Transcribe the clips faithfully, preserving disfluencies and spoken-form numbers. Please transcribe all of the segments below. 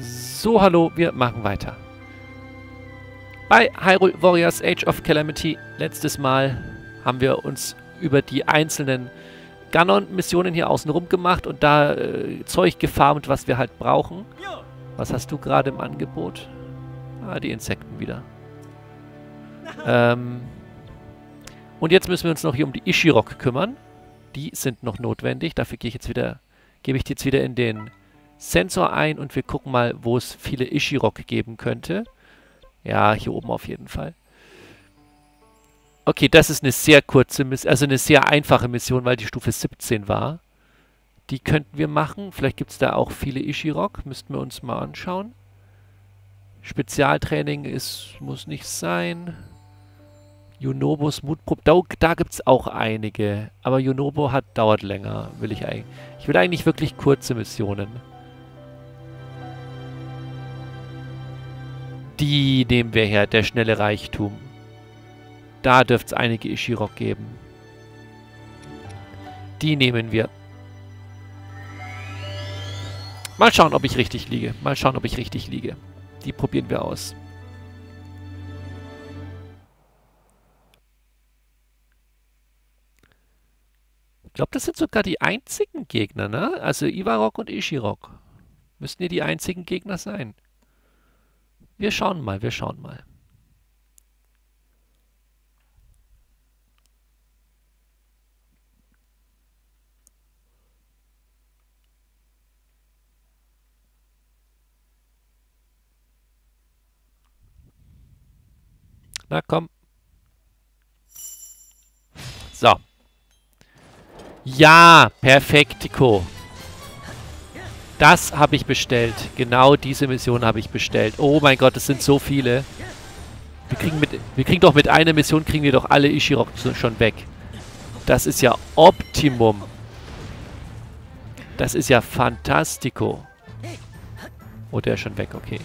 So, hallo, wir machen weiter. Bei Hyrule Warriors Age of Calamity, letztes Mal haben wir uns über die einzelnen Ganon-Missionen hier außenrum gemacht und da äh, Zeug gefarmt, was wir halt brauchen. Was hast du gerade im Angebot? Ah, die Insekten wieder. Ähm, und jetzt müssen wir uns noch hier um die Ishirok kümmern. Die sind noch notwendig. Dafür gehe ich jetzt wieder, gebe ich die jetzt wieder in den Sensor ein und wir gucken mal, wo es viele Ishirok geben könnte. Ja, hier oben auf jeden Fall. Okay, das ist eine sehr kurze Mission, also eine sehr einfache Mission, weil die Stufe siebzehn war. Die könnten wir machen. Vielleicht gibt es da auch viele Ishirok. Müssten wir uns mal anschauen. Spezialtraining ist, muss nicht sein. Junobos Mutprobe. Da, da gibt es auch einige. Aber Junobo hat, dauert länger. Will ich, eigentlich. ich will eigentlich wirklich kurze Missionen. Die nehmen wir her, der schnelle Reichtum. Da dürfte es einige Ishirok geben. Die nehmen wir. Mal schauen, ob ich richtig liege. Mal schauen, ob ich richtig liege. Die probieren wir aus. Ich glaube, das sind sogar die einzigen Gegner, ne? Also Ivarok und Ishirok. Müssten hier die einzigen Gegner sein. Wir schauen mal, wir schauen mal. Na komm. So. Ja, Perfektiko. Das habe ich bestellt. Genau diese Mission habe ich bestellt. Oh mein Gott, es sind so viele. Wir kriegen, mit, wir kriegen doch mit einer Mission, kriegen wir doch alle Ishirok schon weg. Das ist ja Optimum. Das ist ja Fantastico. Oh, der ist schon weg, okay.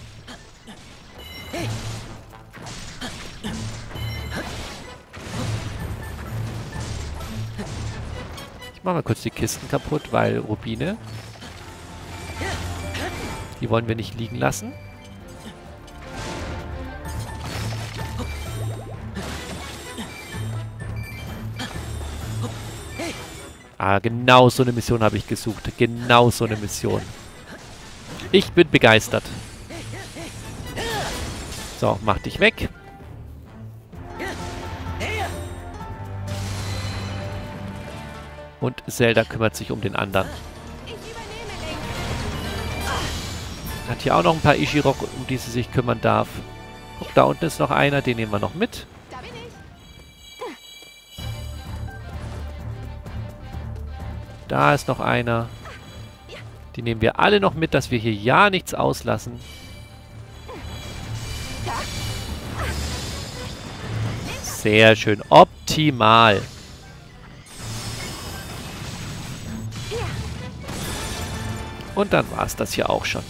Machen wir kurz die Kisten kaputt, weil Rubine. Die wollen wir nicht liegen lassen. Ah, genau so eine Mission habe ich gesucht. Genau so eine Mission. Ich bin begeistert. So, mach dich weg. Und Zelda kümmert sich um den anderen. Hat hier auch noch ein paar Ishirok, um die sie sich kümmern darf. Guck, da unten ist noch einer, den nehmen wir noch mit. Da ist noch einer. Die nehmen wir alle noch mit, dass wir hier ja nichts auslassen. Sehr schön. Optimal. Und dann war es das hier auch schon.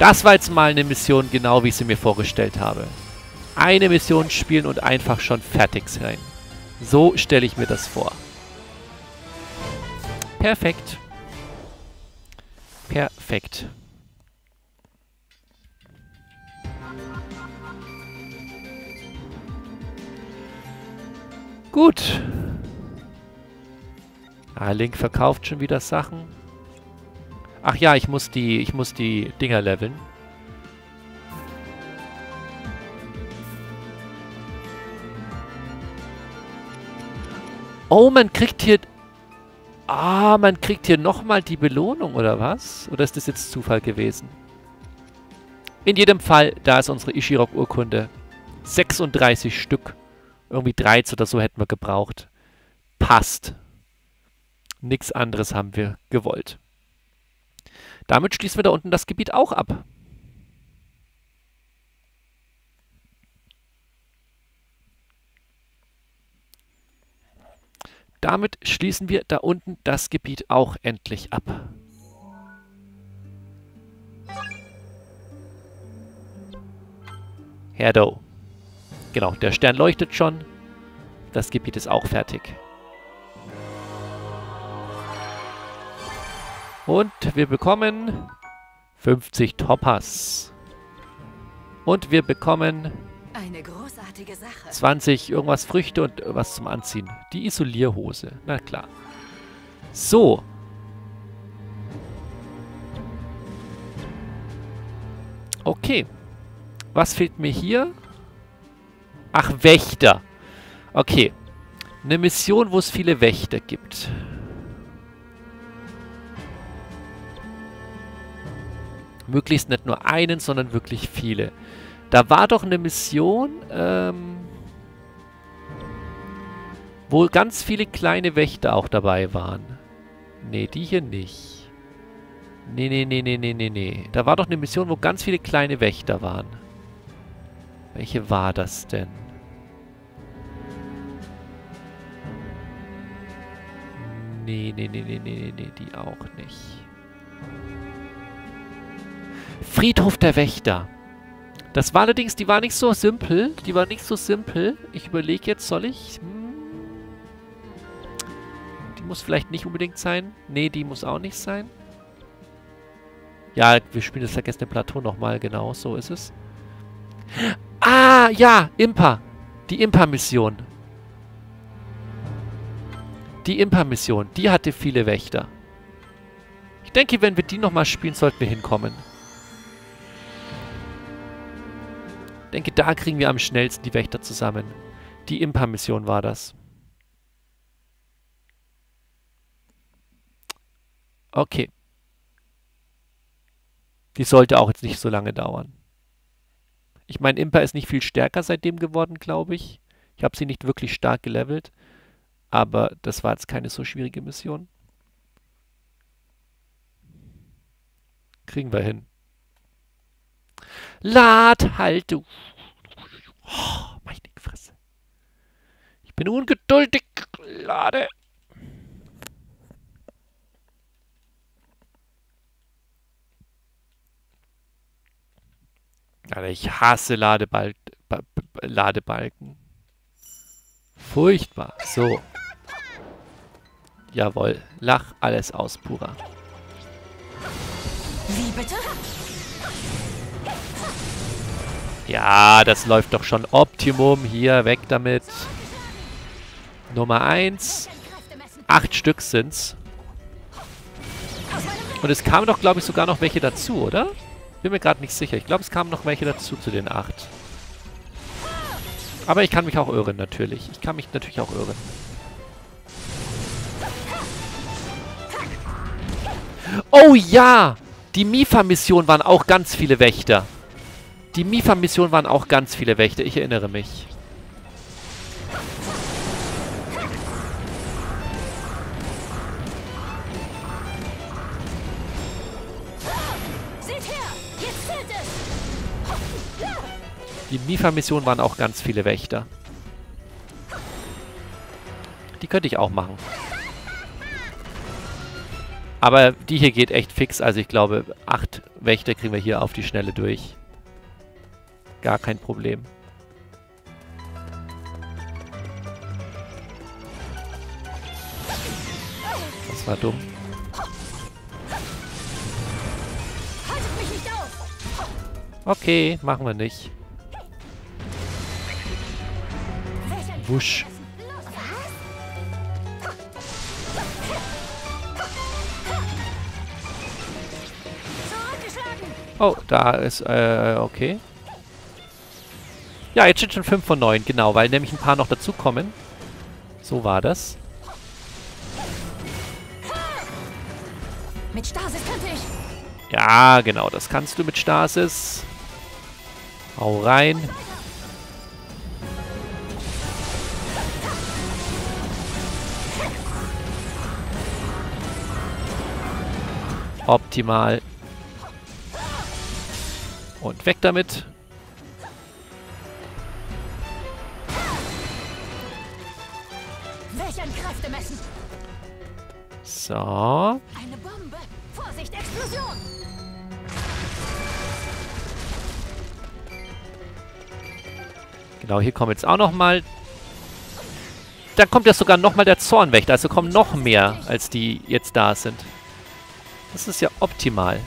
Das war jetzt mal eine Mission, genau wie ich sie mir vorgestellt habe. Eine Mission spielen und einfach schon fertig sein. So stelle ich mir das vor. Perfekt. Perfekt. Gut. Ah, Link verkauft schon wieder Sachen. Ach ja, ich muss die, ich muss die Dinger leveln. Oh, man kriegt hier... Ah, man kriegt hier nochmal die Belohnung, oder was? Oder ist das jetzt Zufall gewesen? In jedem Fall, da ist unsere Ishirok-Urkunde. sechsunddreißig Stück. Irgendwie dreizehn oder so hätten wir gebraucht. Passt. Nichts anderes haben wir gewollt. Damit schließen wir da unten das Gebiet auch ab. Damit schließen wir da unten das Gebiet auch endlich ab. Herdo. Genau, der Stern leuchtet schon. Das Gebiet ist auch fertig. Und wir bekommen fünfzig Toppers. Und wir bekommen eine großartige Sache. zwanzig irgendwas Früchte und was zum Anziehen. Die Isolierhose. Na klar. So. Okay. Was fehlt mir hier? Ach, Wächter. Okay. Eine Mission, wo es viele Wächter gibt. Möglichst nicht nur einen, sondern wirklich viele. Da war doch eine Mission, ähm, wo ganz viele kleine Wächter auch dabei waren. Nee, die hier nicht. Nee, nee, nee, nee, nee, nee, nee. Da war doch eine Mission, wo ganz viele kleine Wächter waren. Welche war das denn? Nee, nee, nee, nee, nee, nee, die auch nicht. Friedhof der Wächter. Das war allerdings, die war nicht so simpel. Die war nicht so simpel. Ich überlege jetzt, soll ich? Hm. Die muss vielleicht nicht unbedingt sein. Nee, die muss auch nicht sein. Ja, wir spielen das vergessene Plateau nochmal. Genau, so ist es. Ah, ja, Impa. Die Impa-Mission. Die Impa-Mission, die hatte viele Wächter. Ich denke, wenn wir die nochmal spielen, sollten wir hinkommen. Ich denke, da kriegen wir am schnellsten die Wächter zusammen. Die Impa-Mission war das. Okay. Die sollte auch jetzt nicht so lange dauern. Ich meine, Impa ist nicht viel stärker seitdem geworden, glaube ich. Ich habe sie nicht wirklich stark gelevelt. Aber das war jetzt keine so schwierige Mission. Kriegen wir hin. Ladhaltung. Oh, meine Fresse. Ich bin ungeduldig. Lade. Alter, ich hasse Ladebal- ba- ba- Ladebalken. Furchtbar. So. Jawohl. Lach alles aus, Pura. Wie bitte? Ja, das läuft doch schon Optimum. Hier, weg damit. Nummer eins. Acht Stück sind's. Und es kamen doch, glaube ich, sogar noch welche dazu, oder? Bin mir gerade nicht sicher. Ich glaube, es kamen noch welche dazu zu den acht. Aber ich kann mich auch irren, natürlich. Ich kann mich natürlich auch irren. Oh ja! Die Mifa-Mission waren auch ganz viele Wächter. Die Mifa-Mission waren auch ganz viele Wächter, ich erinnere mich. Die Mifa-Mission waren auch ganz viele Wächter. Die könnte ich auch machen. Aber die hier geht echt fix, also ich glaube, acht Wächter kriegen wir hier auf die Schnelle durch. Gar kein Problem. Das war dumm. Okay, machen wir nicht. Wusch. Oh, da ist, äh, okay. Ja, jetzt steht schon fünf von neun, genau, weil nämlich ein paar noch dazukommen. So war das. Mit Stasis könnte ich. Ja, genau, das kannst du mit Stasis. Hau rein. Optimal. Und weg damit. So. Eine Bombe. Vorsicht, Explosion. Genau, hier kommen jetzt auch nochmal. Dann kommt jetzt sogar nochmal der Zornwächter. Also kommen noch mehr, als die jetzt da sind. Das ist ja optimal.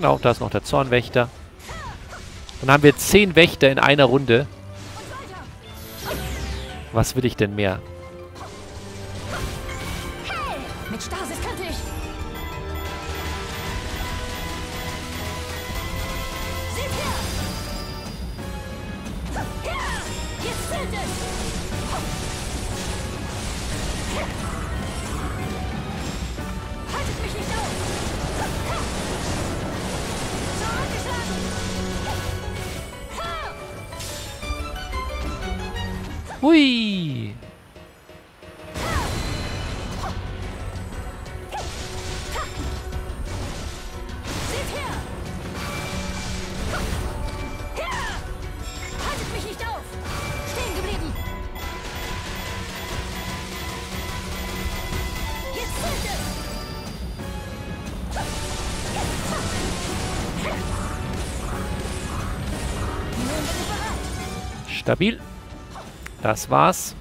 Genau, da ist noch der Zornwächter. Dann haben wir zehn Wächter in einer Runde. Was will ich denn mehr? Hey, mit Stasis könnte ich. Hui! Haltet mich nicht auf! Stehen geblieben! Jetzt zählt es! Stabil! Das war's.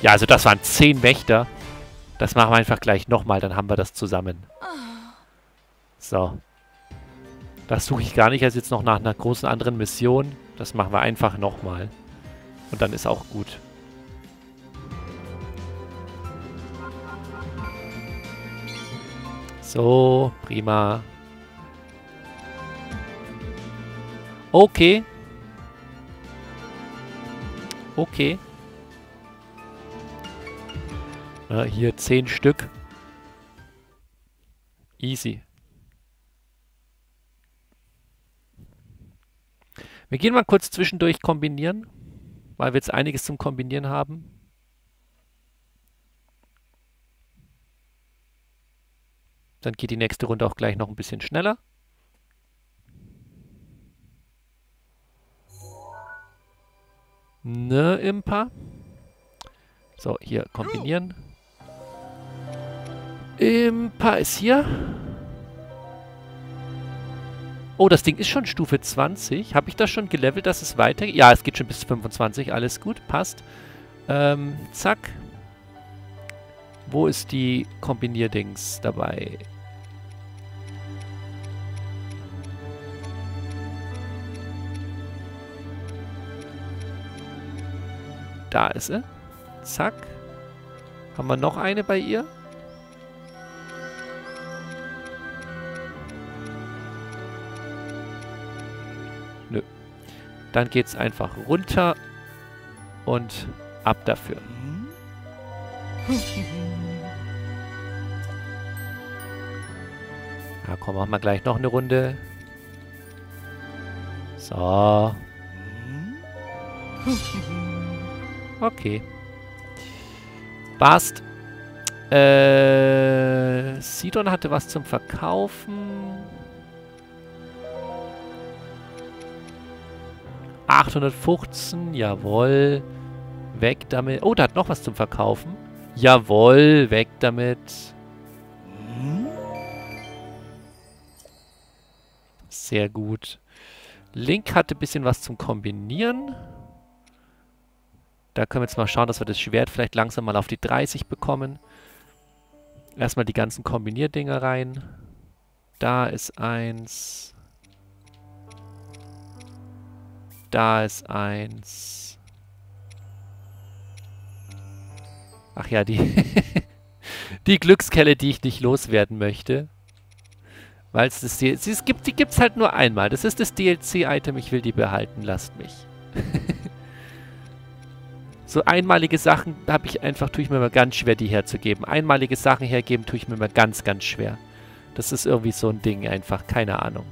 Ja, also das waren zehn Wächter. Das machen wir einfach gleich nochmal, dann haben wir das zusammen. So. Das suche ich gar nicht als jetzt noch nach einer großen anderen Mission. Das machen wir einfach nochmal. Und dann ist auch gut. So, prima. Okay. Okay. Na, hier zehn Stück. Easy. Wir gehen mal kurz zwischendurch kombinieren, weil wir jetzt einiges zum Kombinieren haben. Dann geht die nächste Runde auch gleich noch ein bisschen schneller. Ne, Impa. So, hier kombinieren. Impa ist hier. Oh, das Ding ist schon Stufe zwanzig. Habe ich das schon gelevelt, dass es weitergeht? Ja, es geht schon bis fünfundzwanzig. Alles gut, passt. Ähm, zack. Wo ist die Kombinierdings dabei? Da ist sie. Zack. Haben wir noch eine bei ihr? Nö. Dann geht's einfach runter und ab dafür. Ja, komm, machen wir gleich noch eine Runde. So. Okay. Bast. Äh, Sidon hatte was zum Verkaufen. achthundertfünfzehn, jawohl. Weg damit. Oh, da hat noch was zum Verkaufen. Jawohl, weg damit. Sehr gut. Link hatte ein bisschen was zum Kombinieren. Da können wir jetzt mal schauen, dass wir das Schwert vielleicht langsam mal auf die dreißig bekommen. Erstmal die ganzen Kombinierdinger rein. Da ist eins. Da ist eins. Ach ja, die, die Glückskelle, die ich nicht loswerden möchte. Weil es das D L C es gibt, die gibt es halt nur einmal. Das ist das D L C-Item, ich will die behalten, lasst mich. So einmalige Sachen habe ich einfach, tue ich mir mal ganz schwer, die herzugeben. Einmalige Sachen hergeben tue ich mir mal ganz, ganz schwer. Das ist irgendwie so ein Ding einfach, keine Ahnung.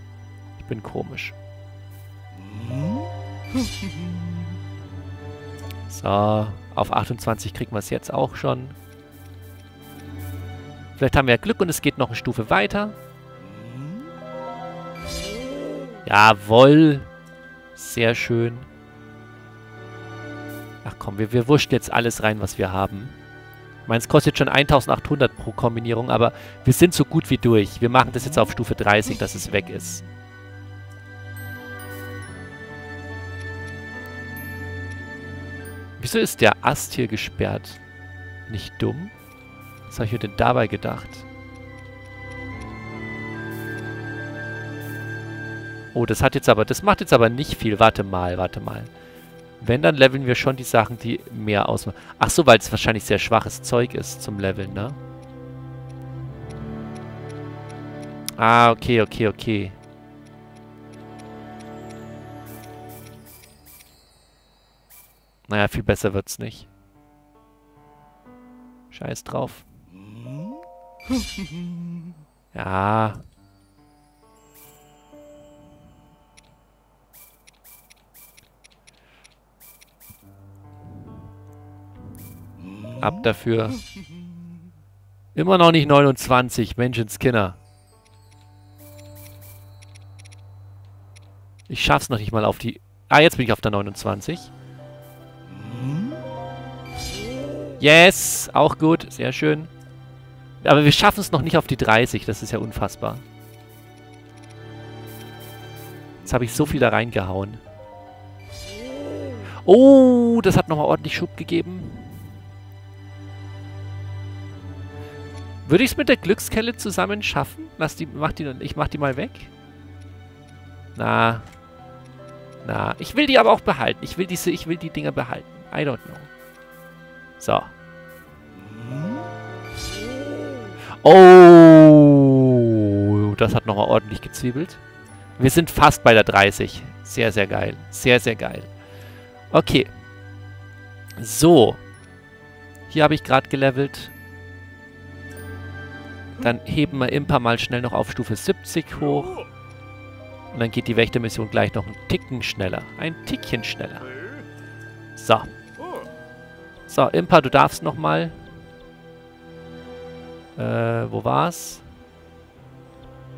Ich bin komisch. So, auf achtundzwanzig kriegen wir es jetzt auch schon. Vielleicht haben wir ja Glück und es geht noch eine Stufe weiter. Jawohl, sehr schön. Ach komm, wir, wir wurschen jetzt alles rein, was wir haben. Ich meine, es kostet schon eintausendachthundert pro Kombinierung, aber wir sind so gut wie durch. Wir machen das jetzt auf Stufe dreißig, dass es weg ist. Wieso ist der Ast hier gesperrt? Nicht dumm? Was habe ich mir denn dabei gedacht? Oh, das hat jetzt aber, das macht jetzt aber nicht viel. Warte mal, warte mal. Wenn, dann leveln wir schon die Sachen, die mehr ausmachen. Ach so, weil es wahrscheinlich sehr schwaches Zeug ist zum Leveln, ne? Ah, okay, okay, okay. Naja, viel besser wird's nicht. Scheiß drauf. Ja. Ab dafür. Immer noch nicht neunundzwanzig, Menschenskinder. Ich schaff's noch nicht mal auf die... Ah, jetzt bin ich auf der neunundzwanzig. Yes, auch gut, sehr schön. Aber wir schaffen es noch nicht auf die dreißig, das ist ja unfassbar. Jetzt habe ich so viel da reingehauen. Oh, das hat nochmal ordentlich Schub gegeben. Würde ich es mit der Glückskelle zusammen schaffen? Lass die, mach die, ich mach die mal weg. Na. Na. Ich will die aber auch behalten. Ich will diese, ich will die Dinger behalten. I don't know. So. Oh. Das hat nochmal ordentlich gezwiebelt. Wir sind fast bei der dreißig. Sehr, sehr geil. Sehr, sehr geil. Okay. So. Hier habe ich gerade gelevelt. Dann heben wir Impa mal schnell noch auf Stufe siebzig hoch. Und dann geht die Wächtermission gleich noch einen Ticken schneller. Ein Tickchen schneller. So. So, Impa, du darfst nochmal. Äh, wo war's?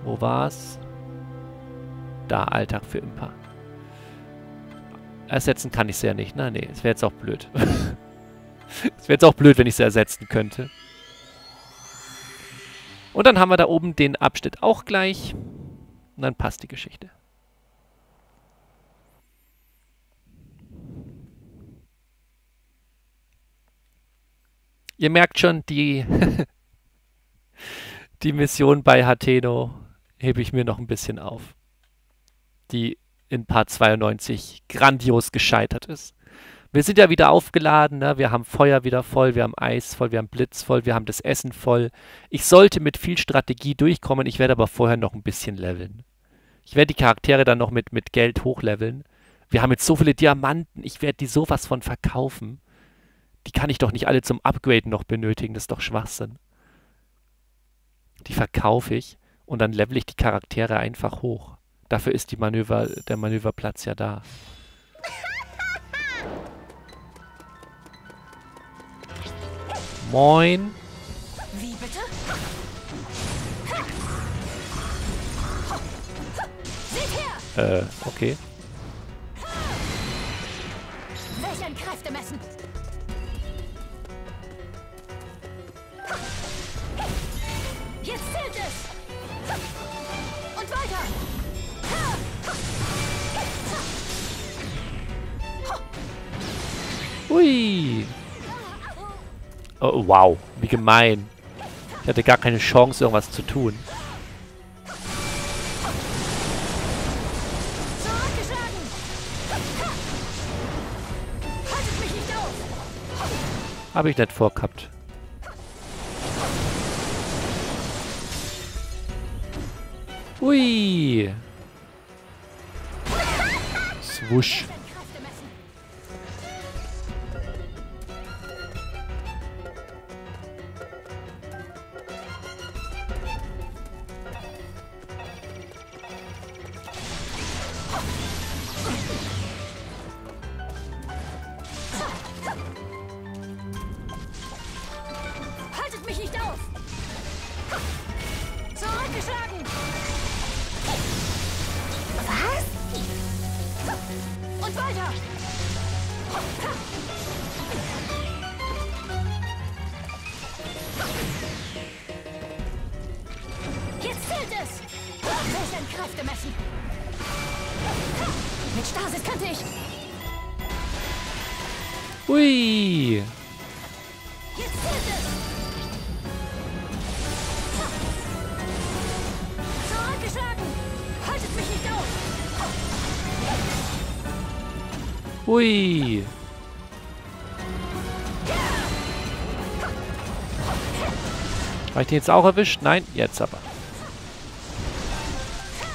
Wo war's? Da, Alltag für Impa. Ersetzen kann ich sie ja nicht. Na, nee, es wäre jetzt auch blöd. Es wäre jetzt auch blöd, wenn ich sie ersetzen könnte. Und dann haben wir da oben den Abschnitt auch gleich. Und dann passt die Geschichte. Ihr merkt schon, die, die Mission bei Hateno hebe ich mir noch ein bisschen auf. Die in Part zweiundneunzig grandios gescheitert ist. Wir sind ja wieder aufgeladen, ne? Wir haben Feuer wieder voll, wir haben Eis voll, wir haben Blitz voll, wir haben das Essen voll. Ich sollte mit viel Strategie durchkommen, ich werde aber vorher noch ein bisschen leveln. Ich werde die Charaktere dann noch mit, mit Geld hochleveln. Wir haben jetzt so viele Diamanten, ich werde die sowas von verkaufen. Die kann ich doch nicht alle zum Upgraden noch benötigen, das ist doch Schwachsinn. Die verkaufe ich und dann level ich die Charaktere einfach hoch. Dafür ist die Manöver, der Manöverplatz ja da. Moin. Wie bitte? Seht her. Äh, okay. Welch ein Kräftemessen. Jetzt zählt es. Und weiter. Ui. Oh, wow, wie gemein. Ich hatte gar keine Chance, irgendwas zu tun. Habe ich nicht vorgehabt. Ui. Swoosh. Ui! Zurückgeschlagen! Haltet mich nicht auf! Hui. Habe ich den jetzt auch erwischt? Nein, jetzt aber.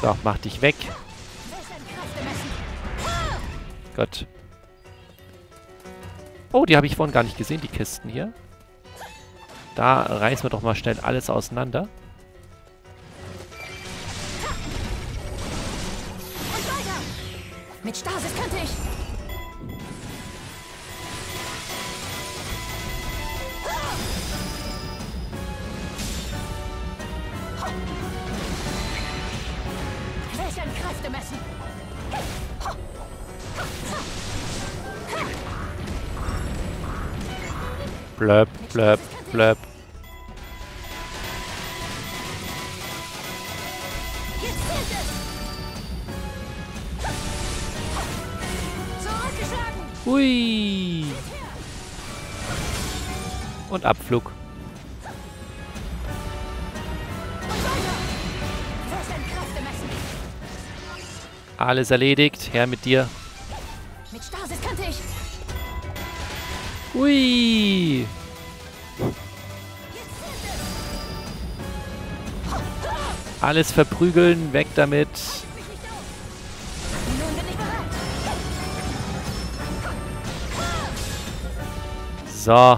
So, mach dich weg. Gott. Oh, die habe ich vorhin gar nicht gesehen, die Kisten hier. Da reißen wir doch mal schnell alles auseinander. Und weiter. Mit Stasis könnte ich. Messen. Blöp, blöp, blöp. Hui. Und Abflug. Alles erledigt. Her mit dir. Mit Stasis kannte ich. Ui. Alles verprügeln. Weg damit. So.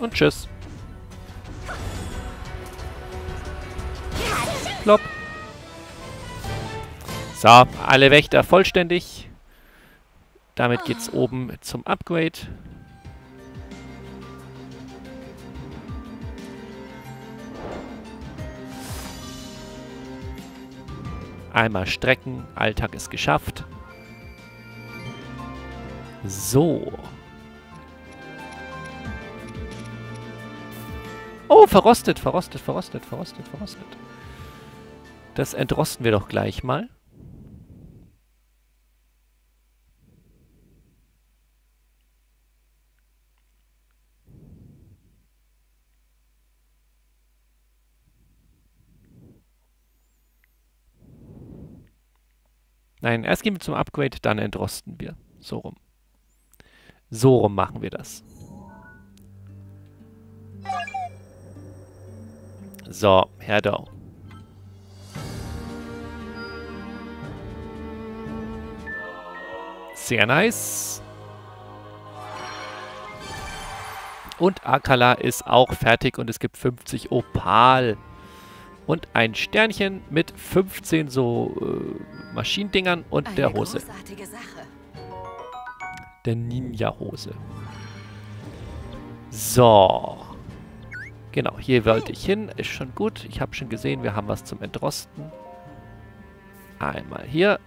Und tschüss. Plopp. So, alle Wächter vollständig. Damit geht's oben zum Upgrade. Einmal strecken. Alltag ist geschafft. So. Oh, verrostet, verrostet, verrostet, verrostet, verrostet. Das entrosten wir doch gleich mal. Nein, erst gehen wir zum Upgrade, dann entrosten wir. So rum. So rum machen wir das. So, Herr Dau. Sehr nice. Und Akala ist auch fertig und es gibt fünfzig Opal. Und ein Sternchen mit fünfzehn so äh, Maschinendingern und eine der Hose. Großartige Sache. Der Ninja-Hose. So. Genau, hier wollte ich hin. Ist schon gut. Ich habe schon gesehen, wir haben was zum Entrosten. Einmal hier.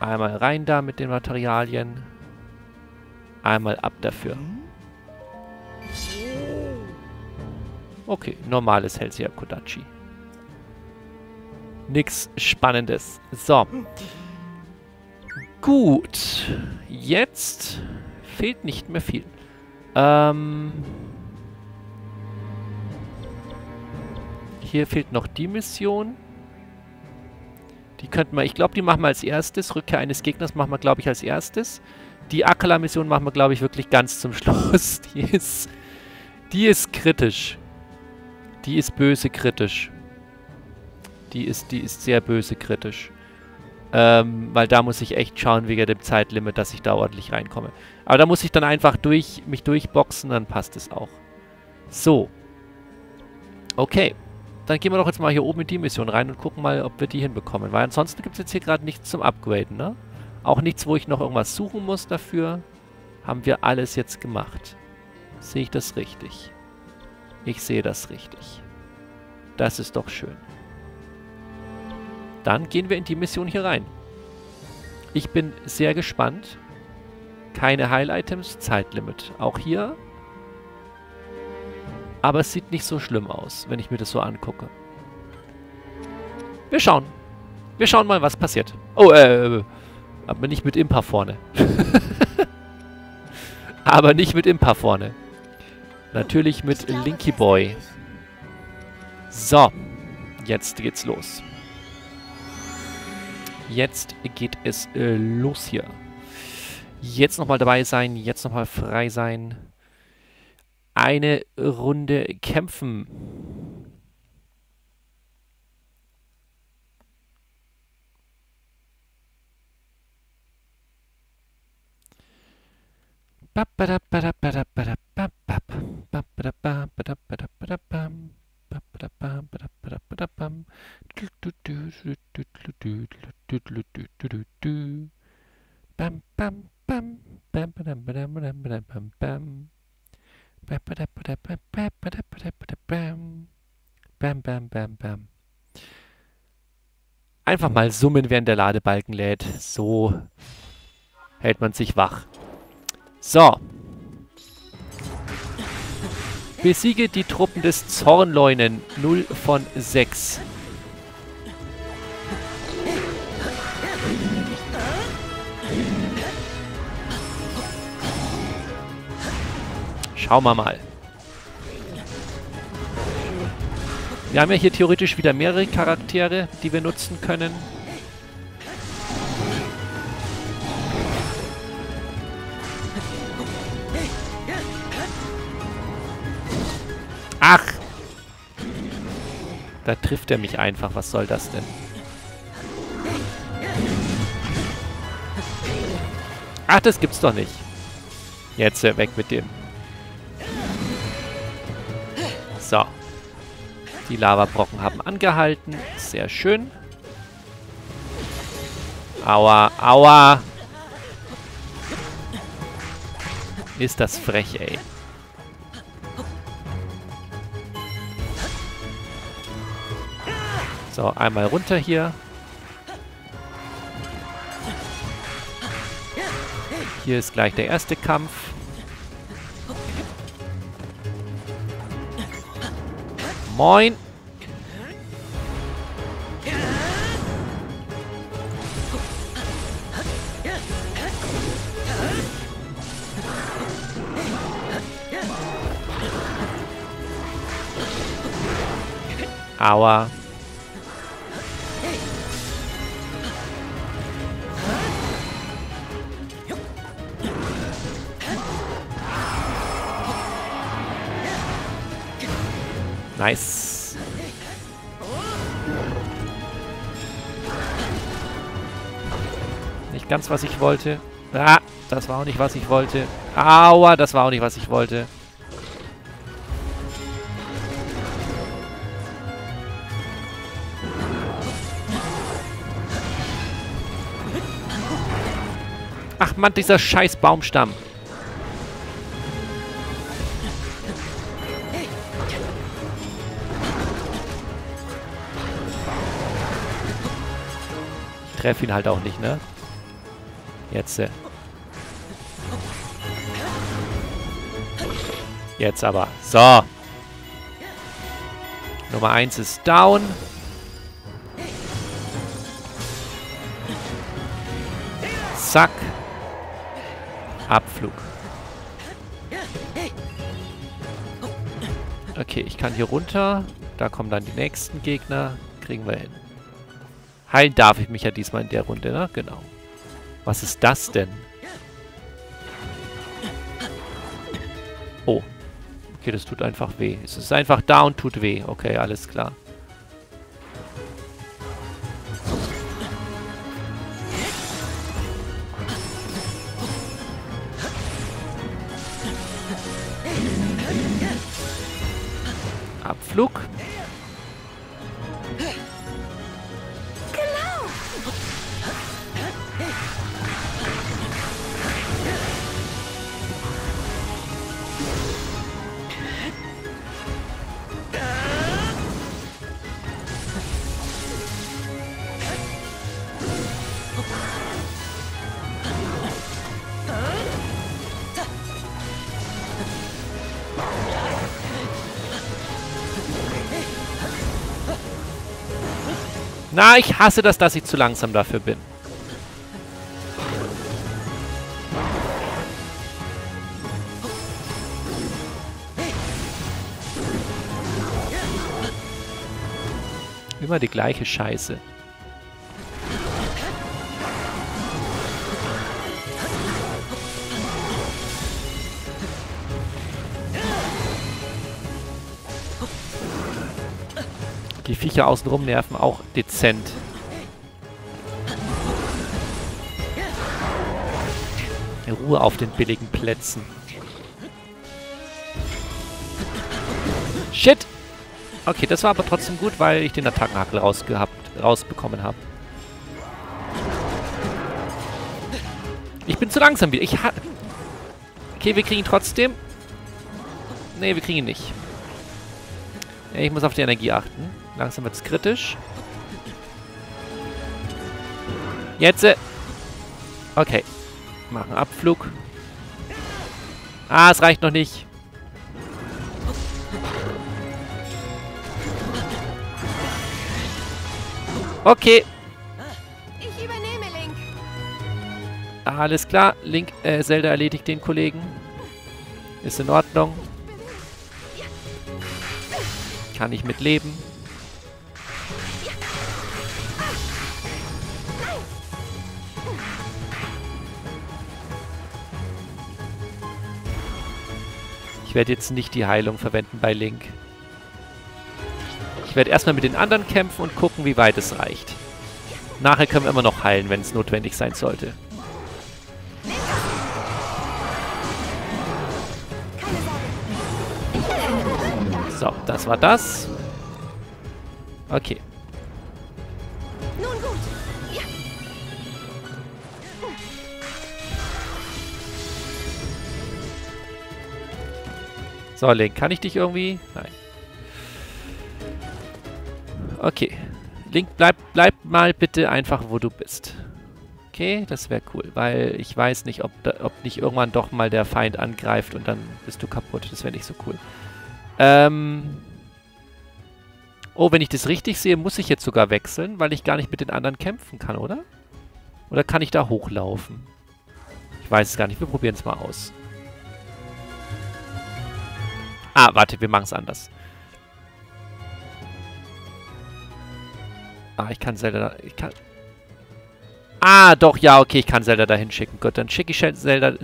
Einmal rein da mit den Materialien. Einmal ab dafür. Okay, normales Hellseher Kodachi. Nix Spannendes. So. Gut. Jetzt fehlt nicht mehr viel. Ähm... Hier fehlt noch die Mission. Die könnten wir, ich glaube, die machen wir als erstes. Rückkehr eines Gegners machen wir, glaube ich, als erstes. Die Akala-Mission machen wir, glaube ich, wirklich ganz zum Schluss. Die ist, die ist kritisch. Die ist böse kritisch. Die ist, die ist sehr böse kritisch. Ähm, weil da muss ich echt schauen, wegen dem Zeitlimit, dass ich da ordentlich reinkomme. Aber da muss ich dann einfach durch, mich durchboxen, dann passt es auch. So. Okay. Dann gehen wir doch jetzt mal hier oben in die Mission rein und gucken mal, ob wir die hinbekommen. Weil ansonsten gibt es jetzt hier gerade nichts zum Upgraden, ne? Auch nichts, wo ich noch irgendwas suchen muss dafür. Haben wir alles jetzt gemacht. Sehe ich das richtig? Ich sehe das richtig. Das ist doch schön. Dann gehen wir in die Mission hier rein. Ich bin sehr gespannt. Keine Heil-Items, Zeitlimit. Auch hier Aber es sieht nicht so schlimm aus, wenn ich mir das so angucke. Wir schauen. Wir schauen mal, was passiert. Oh, äh, aber nicht mit Impa vorne. aber nicht mit Impa vorne. Natürlich mit Linky Boy. So, jetzt geht's los. Jetzt geht es äh, los hier. Jetzt nochmal dabei sein, jetzt nochmal frei sein. Eine Runde kämpfen. Einfach mal summen, während der Ladebalken lädt. So hält man sich wach. So. Besiege die Truppen des Zornläunen. null von sechs. Schauen wir mal. Wir haben ja hier theoretisch wieder mehrere Charaktere, die wir nutzen können. Ach! Da trifft er mich einfach. Was soll das denn? Ach, das gibt's doch nicht. Jetzt weg mit dem. So. Die Lavabrocken haben angehalten. Sehr schön. Aua, aua. Ist das frech, ey. So, einmal runter hier. Hier ist gleich der erste Kampf. Moin! Aua! Nice. Nicht ganz, was ich wollte. Ah, das war auch nicht, was ich wollte. Aua, das war auch nicht, was ich wollte. Ach Mann, dieser scheiß Baumstamm. Ich treffe ihn halt auch nicht, ne? Jetzt. Äh. Jetzt aber. So. Nummer eins ist down. Zack. Abflug. Okay, ich kann hier runter. Da kommen dann die nächsten Gegner. Kriegen wir hin. Heilen darf ich mich ja diesmal in der Runde, ne? Genau. Was ist das denn? Oh. Okay, das tut einfach weh. Es ist einfach da und tut weh. Okay, alles klar. Abflug. Na, ich hasse das, dass ich zu langsam dafür bin. Immer die gleiche Scheiße. Die Viecher außenrum nerven auch dezent. Ruhe auf den billigen Plätzen. Shit! Okay, das war aber trotzdem gut, weil ich den Attackenhakel rausgehabt, rausbekommen habe. Ich bin zu langsam wieder. Ich ha okay, wir kriegen ihn trotzdem. Nee, wir kriegen ihn nicht. Ich muss auf die Energie achten. Langsam wird es kritisch. Jetzt. Äh okay. Machen Abflug. Ah, es reicht noch nicht. Okay. Ich übernehme Link. Alles klar. Link, äh, Zelda erledigt den Kollegen. Ist in Ordnung. Kann ich mitleben. Ich werde jetzt nicht die Heilung verwenden bei Link. Ich werde erstmal mit den anderen kämpfen und gucken, wie weit es reicht. Nachher können wir immer noch heilen, wenn es notwendig sein sollte. So, das war das. Okay. So, Link, kann ich dich irgendwie? Nein. Okay. Link, bleib, bleib mal bitte einfach, wo du bist. Okay, das wäre cool, weil ich weiß nicht, ob, da, ob nicht irgendwann doch mal der Feind angreift und dann bist du kaputt. Das wäre nicht so cool. Ähm. Oh, wenn ich das richtig sehe, muss ich jetzt sogar wechseln, weil ich gar nicht mit den anderen kämpfen kann, oder? Oder kann ich da hochlaufen? Ich weiß es gar nicht. Wir probieren es mal aus. Ah, warte, wir machen es anders. Ah, ich kann Zelda da... Ich kann... Ah, doch, ja, okay, ich kann Zelda dahin schicken. Gut, dann schicke ich Zelda...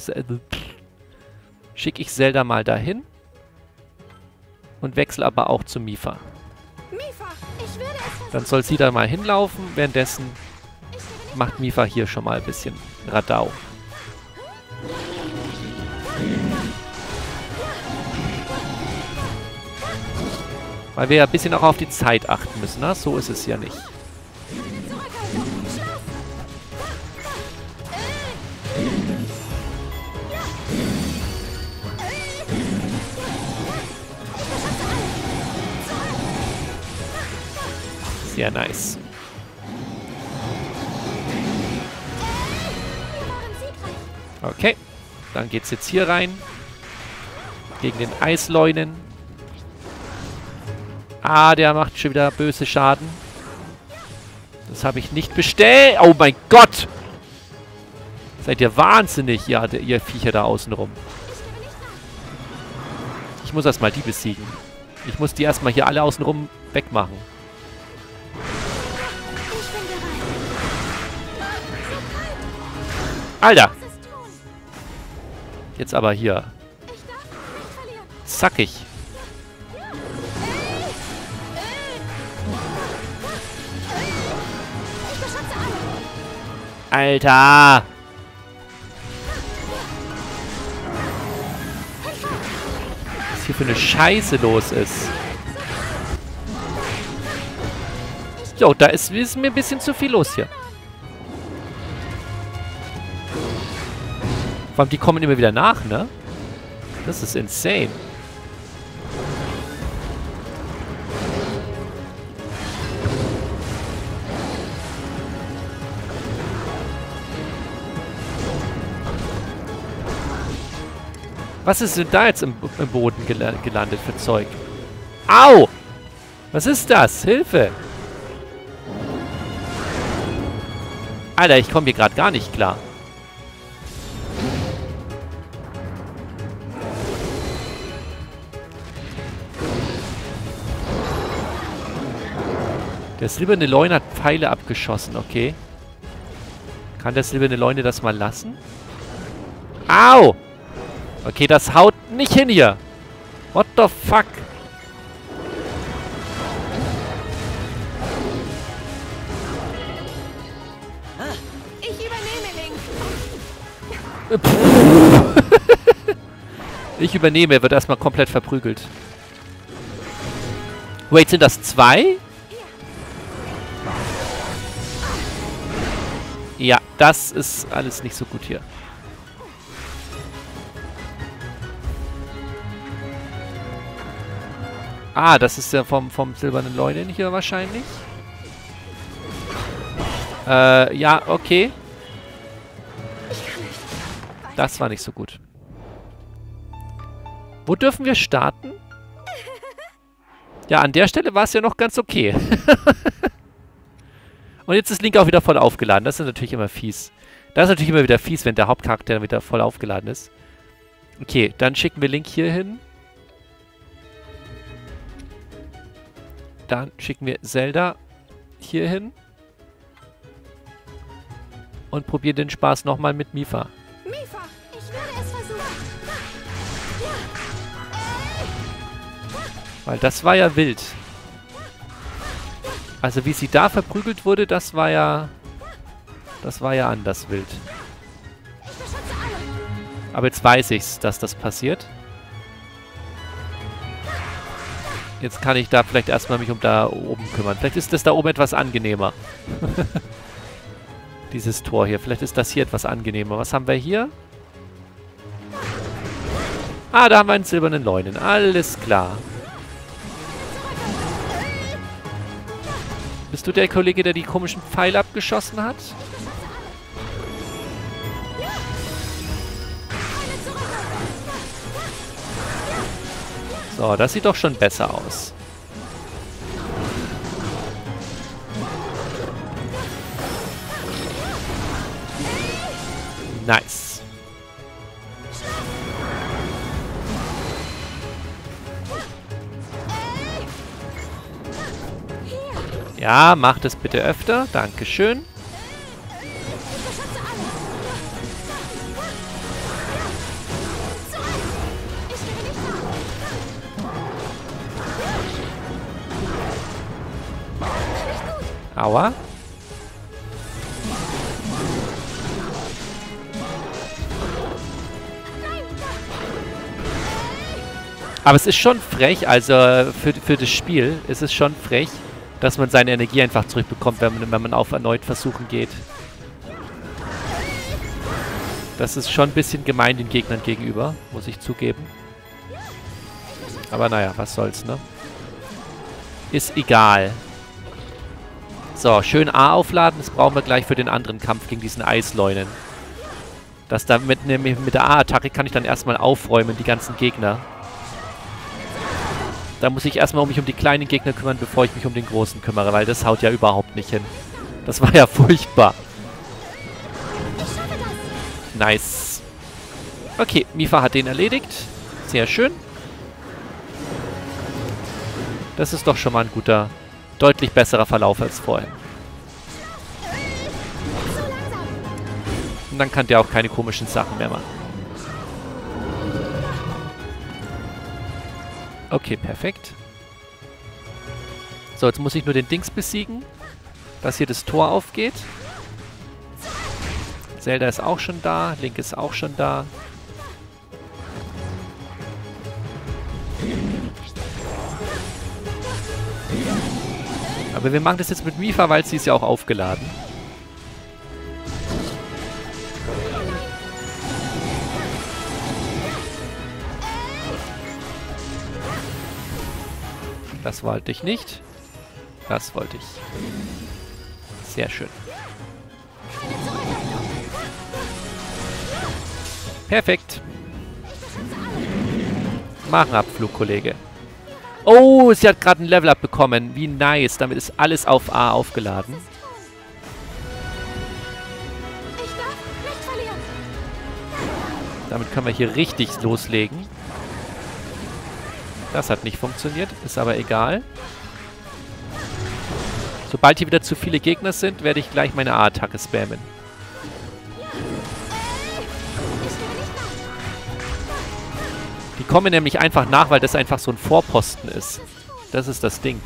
Schicke ich Zelda mal dahin. Und wechsle aber auch zu Mifa. Dann soll sie da mal hinlaufen. Währenddessen macht Mifa hier schon mal ein bisschen Radau. Weil wir ja ein bisschen auch auf die Zeit achten müssen, ne? So ist es ja nicht. Sehr nice. Okay, dann geht's jetzt hier rein. Gegen den Eisläunen. Ah, der macht schon wieder böse Schaden. Das habe ich nicht bestellt. Oh mein Gott! Seid ihr wahnsinnig, ja, der, ihr Viecher da außen rum. Ich muss erstmal die besiegen. Ich muss die erstmal hier alle außen rum wegmachen. Alter! Jetzt aber hier. Zackig. Alter! Was hier für eine Scheiße los ist. Jo, da ist, ist mir ein bisschen zu viel los hier. Vor allem, die kommen immer wieder nach, ne? Das ist insane. Was ist denn da jetzt im, im Boden gel gelandet für Zeug? Au! Was ist das? Hilfe! Alter, ich komme hier gerade gar nicht klar. Der Silberne Leune hat Pfeile abgeschossen, okay. Kann der Silberne Leune das mal lassen? Au! Okay, das haut nicht hin hier. What the fuck? Ich übernehme, Link. Ich übernehme, er wird erstmal komplett verprügelt. Wait, sind das zwei? Ja, das ist alles nicht so gut hier. Ah, das ist ja vom, vom Silbernen Leuten hier wahrscheinlich. Äh, ja, okay. Das war nicht so gut. Wo dürfen wir starten? Ja, an der Stelle war es ja noch ganz okay. Und jetzt ist Link auch wieder voll aufgeladen. Das ist natürlich immer fies. Das ist natürlich immer wieder fies, wenn der Hauptcharakter wieder voll aufgeladen ist. Okay, dann schicken wir Link hier hin. Dann schicken wir Zelda hier hin. Und probieren den Spaß nochmal mit Mifa. Mifa, ich werde es versuchen. Weil das war ja wild. Also wie sie da verprügelt wurde, das war ja... Das war ja anders wild. Aber jetzt weiß ich's, dass das passiert. Jetzt kann ich da vielleicht erstmal mich um da oben kümmern. Vielleicht ist das da oben etwas angenehmer. Dieses Tor hier. Vielleicht ist das hier etwas angenehmer. Was haben wir hier? Ah, da haben wir einen silbernen Leunen. Alles klar. Bist du der Kollege, der die komischen Pfeile abgeschossen hat? So, das sieht doch schon besser aus. Nice. Ja, mach das bitte öfter. Dankeschön. Aua. Aber es ist schon frech, also für, für das Spiel ist es schon frech, dass man seine Energie einfach zurückbekommt, wenn man, wenn man auf erneut versuchen geht. Das ist schon ein bisschen gemein den Gegnern gegenüber, muss ich zugeben. Aber naja, was soll's, ne? Ist egal. So, schön A aufladen. Das brauchen wir gleich für den anderen Kampf gegen diesen Eisläunen. Das da mit, ne, mit der A-Attacke kann ich dann erstmal aufräumen, die ganzen Gegner. Da muss ich erstmal um mich um die kleinen Gegner kümmern, bevor ich mich um den großen kümmere, weil das haut ja überhaupt nicht hin. Das war ja furchtbar. Nice. Okay, Mifa hat den erledigt. Sehr schön. Das ist doch schon mal ein guter... Deutlich besserer Verlauf als vorher. Und dann kann der auch keine komischen Sachen mehr machen. Okay, perfekt. So, jetzt muss ich nur den Dings besiegen, dass hier das Tor aufgeht. Zelda ist auch schon da, Link ist auch schon da. Aber wir machen das jetzt mit Mifa, weil sie ist ja auch aufgeladen. Das wollte ich nicht. Das wollte ich. Sehr schön. Perfekt. Machen Abflug, Kollege. Oh, sie hat gerade ein Level-Up bekommen. Wie nice. Damit ist alles auf A aufgeladen. Damit können wir hier richtig loslegen. Das hat nicht funktioniert, ist aber egal. Sobald hier wieder zu viele Gegner sind, werde ich gleich meine A-Attacke spammen. Die kommen nämlich einfach nach, weil das einfach so ein Vorposten ist. Das ist das Ding.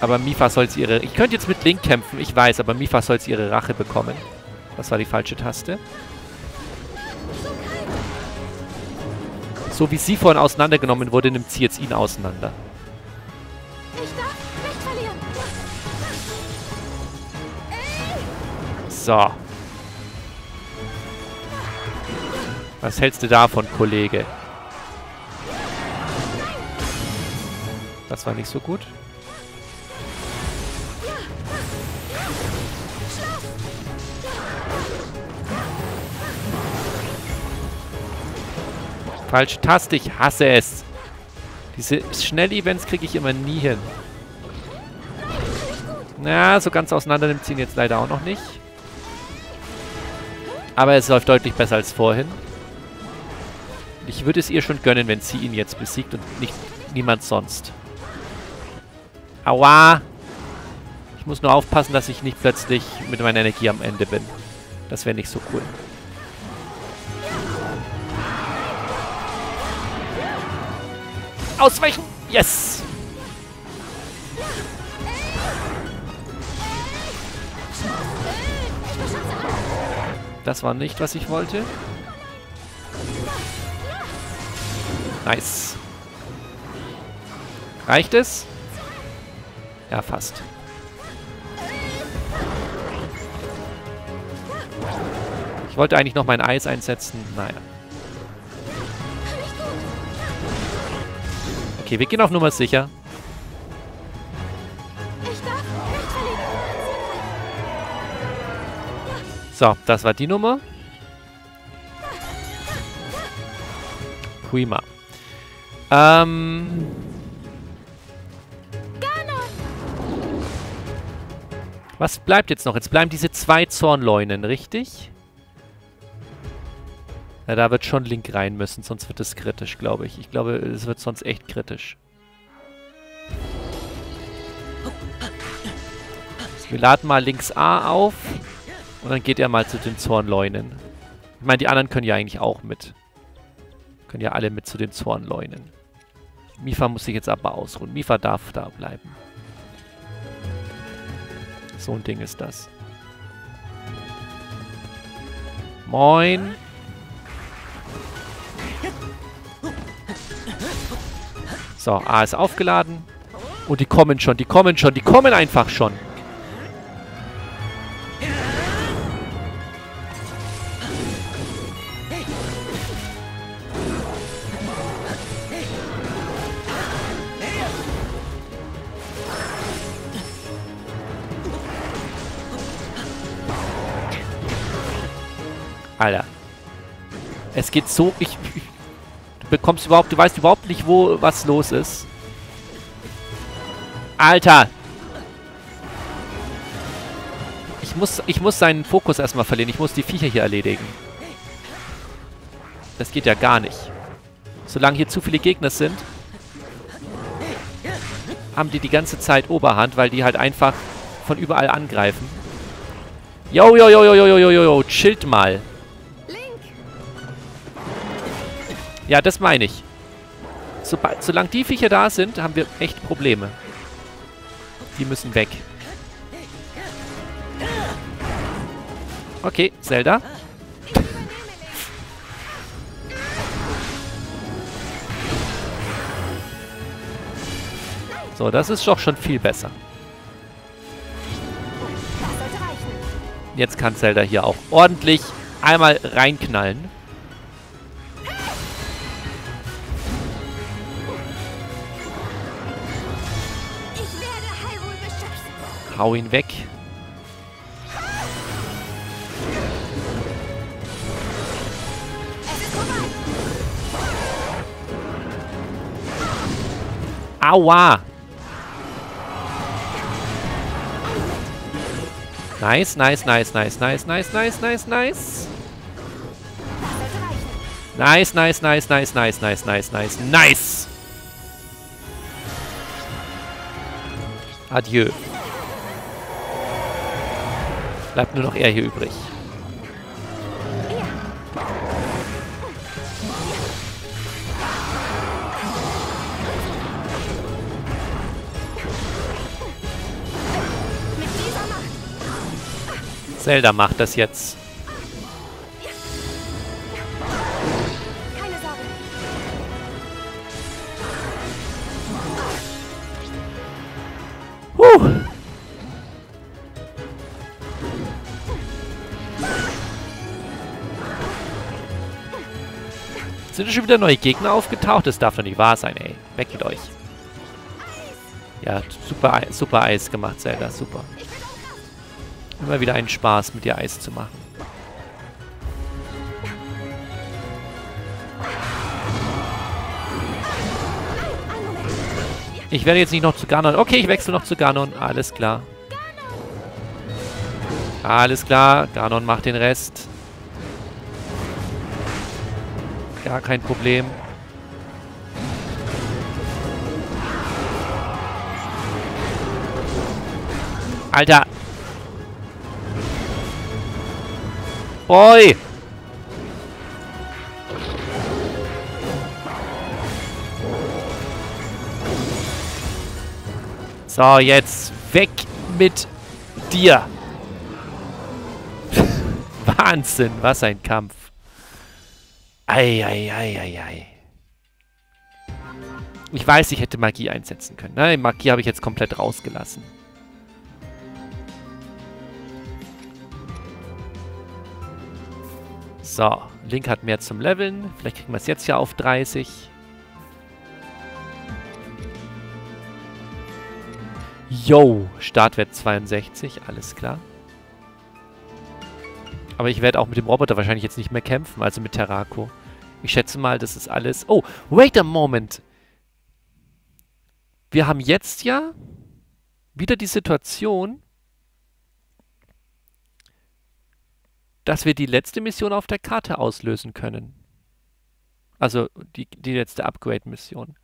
Aber Mifa soll's ihre... Ich könnte jetzt mit Link kämpfen, ich weiß, aber Mifa soll's ihre Rache bekommen. Das war die falsche Taste. So wie sie vorhin auseinandergenommen wurde, nimmt sie jetzt ihn auseinander. So. Was hältst du davon, Kollege? Das war nicht so gut. Falsche Taste, ich hasse es. Diese Schnell-Events kriege ich immer nie hin. Na, so ganz auseinander nimmt sie ihn jetzt leider auch noch nicht. Aber es läuft deutlich besser als vorhin. Ich würde es ihr schon gönnen, wenn sie ihn jetzt besiegt und nicht niemand sonst. Aua! Ich muss nur aufpassen, dass ich nicht plötzlich mit meiner Energie am Ende bin. Das wäre nicht so cool. Ausweichen! Yes! Das war nicht, was ich wollte. Nice. Reicht es? Ja, fast. Ich wollte eigentlich noch mein Eis einsetzen. Naja. Okay, wir gehen auf Nummer sicher. So, das war die Nummer. Prima. Ähm. Was bleibt jetzt noch? Jetzt bleiben diese zwei Zornläunen, richtig? Na, da wird schon Link rein müssen, sonst wird es kritisch, glaube ich. Ich glaube, es wird sonst echt kritisch. Wir laden mal Links A auf und dann geht er mal zu den Zornläunen. Ich meine, die anderen können ja eigentlich auch mit. Können ja alle mit zu den Zornläunen. Mifa muss sich jetzt aber ausruhen. Mifa darf da bleiben. So ein Ding ist das. Moin. So, A ist aufgeladen. Und die kommen schon, die kommen schon, die kommen einfach schon. Alter. Es geht so... Ich, ich, du bekommst überhaupt... Du weißt überhaupt nicht, wo was los ist. Alter! Ich muss, ich muss seinen Fokus erstmal verlieren. Ich muss die Viecher hier erledigen. Das geht ja gar nicht. Solange hier zu viele Gegner sind, haben die die ganze Zeit Oberhand, weil die halt einfach von überall angreifen. Yo, yo, yo, yo, yo, yo, yo, yo. Chillt mal. Ja, das meine ich. Sobald, solange die Viecher da sind, haben wir echt Probleme. Die müssen weg. Okay, Zelda. So, das ist doch schon viel besser. Jetzt kann Zelda hier auch ordentlich einmal reinknallen. Hau ihn weg. Aua! Nice, nice, nice, nice, nice, nice, nice, nice, nice. Nice, nice, nice, nice, nice, nice, nice, nice, nice. Adieu. Bleibt nur noch er hier übrig. Zelda macht das jetzt. Huh. Sind schon wieder neue Gegner aufgetaucht? Das darf doch nicht wahr sein, ey. Weg mit euch. Ja, super, super Eis gemacht, Zelda. Super. Immer wieder einen Spaß, mit dir Eis zu machen. Ich werde jetzt nicht noch zu Ganon. Okay, ich wechsle noch zu Ganon. Alles klar. Alles klar. Ganon macht den Rest. Gar kein Problem. Alter! Boy! So, jetzt weg mit dir! Wahnsinn, was ein Kampf! Ei, ei, ei, ei, ei. Ich weiß, ich hätte Magie einsetzen können. Nein, Magie habe ich jetzt komplett rausgelassen. So, Link hat mehr zum Leveln. Vielleicht kriegen wir es jetzt ja auf dreißig. Yo, Startwert zweiundsechzig, alles klar. Aber ich werde auch mit dem Roboter wahrscheinlich jetzt nicht mehr kämpfen, also mit Terrako. Ich schätze mal, das ist alles... Oh, wait a moment! Wir haben jetzt ja wieder die Situation, dass wir die letzte Mission auf der Karte auslösen können. Also die, die letzte Upgrade-Mission.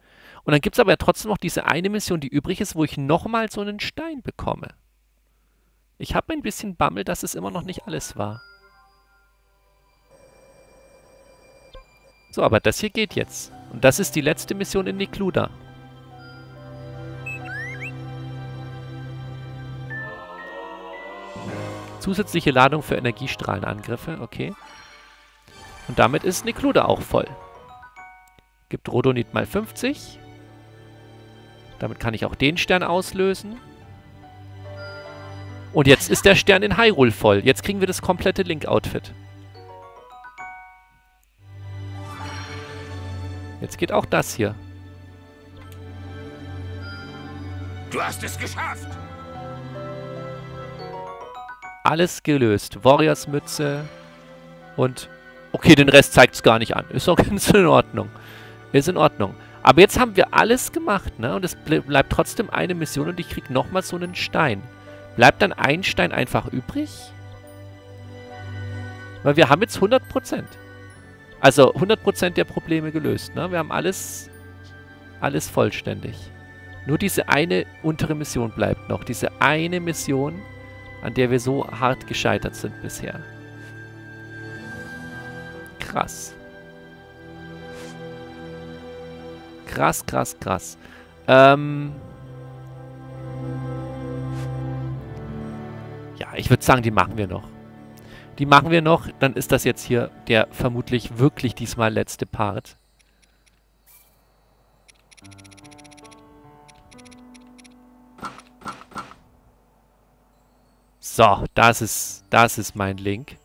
Und dann gibt es aber ja trotzdem noch diese eine Mission, die übrig ist, wo ich nochmal so einen Stein bekomme. Ich habe ein bisschen Bammel, dass es immer noch nicht alles war. So, aber das hier geht jetzt. Und das ist die letzte Mission in Nekluda. Zusätzliche Ladung für Energiestrahlenangriffe, okay. Und damit ist Nekluda auch voll. Gibt Rhodonit mal fünfzig. Damit kann ich auch den Stern auslösen. Und jetzt ist der Stern in Hyrule voll. Jetzt kriegen wir das komplette Link-Outfit. Jetzt geht auch das hier. Du hast es geschafft! Alles gelöst. Warriors-Mütze. Und... Okay, den Rest zeigt es gar nicht an. Ist doch ganz in Ordnung. Ist in Ordnung. Aber jetzt haben wir alles gemacht, ne? Und es ble- bleibt trotzdem eine Mission und ich krieg nochmal so einen Stein. Bleibt dann ein Stein einfach übrig? Weil wir haben jetzt hundert Prozent. Also hundert Prozent der Probleme gelöst, ne? Wir haben alles, alles vollständig. Nur diese eine untere Mission bleibt noch. Diese eine Mission, an der wir so hart gescheitert sind bisher. Krass. Krass, krass, krass. Ähm... Ja, ich würde sagen, die machen wir noch. Die machen wir noch, dann ist das jetzt hier der vermutlich wirklich diesmal letzte Part. So, das ist, das ist mein Link.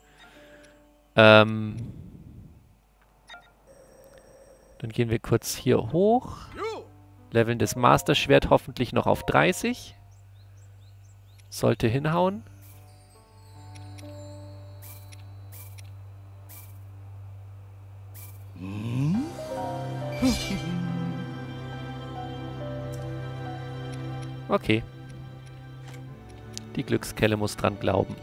Ähm, dann gehen wir kurz hier hoch. Leveln das Masterschwert hoffentlich noch auf dreißig. Sollte hinhauen. Okay. Die Glückskelle muss dran glauben.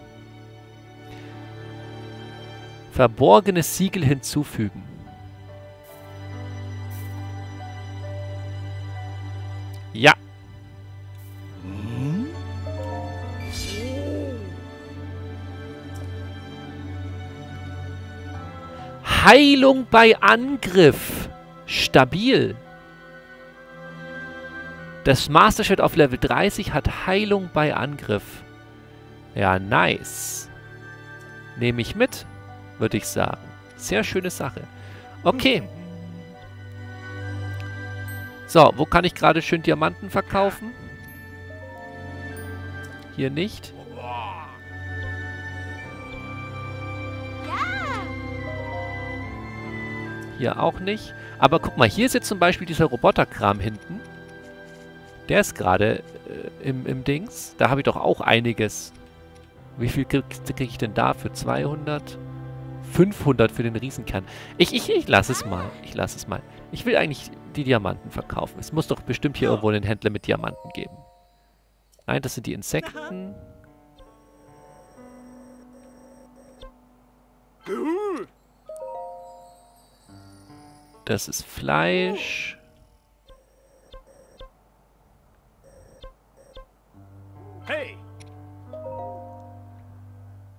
Verborgenes Siegel hinzufügen. Ja. Hm? Heilung bei Angriff. Stabil. Das Master Schwert auf Level dreißig hat Heilung bei Angriff. Ja, nice. Nehme ich mit, würde ich sagen. Sehr schöne Sache. Okay. So, wo kann ich gerade schön Diamanten verkaufen? Hier nicht. Hier auch nicht. Aber guck mal, hier ist jetzt zum Beispiel dieser Roboterkram hinten. Der ist gerade äh, im, im Dings. Da habe ich doch auch einiges. Wie viel kriege krieg ich denn da für zweihundert? fünfhundert für den Riesenkern. Ich, ich, ich lasse es mal. Ich lasse es mal. Ich will eigentlich die Diamanten verkaufen. Es muss doch bestimmt hier irgendwo einen Händler mit Diamanten geben. Nein, das sind die Insekten. Das ist Fleisch. Hey.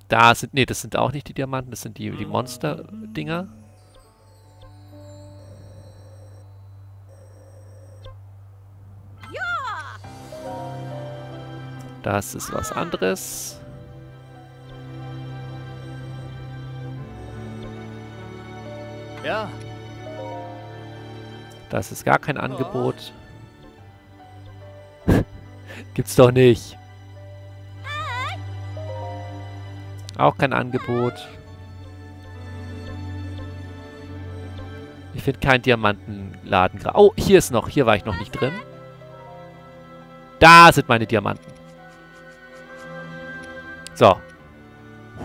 Da sind... Ne, das sind auch nicht die Diamanten, das sind die, die Monster-Dinger. Das ist was anderes. Ja. Das ist gar kein Angebot. Gibt's doch nicht. Auch kein Angebot. Ich finde keinen Diamantenladen gerade. Oh, hier ist noch. Hier war ich noch nicht drin. Da sind meine Diamanten. So.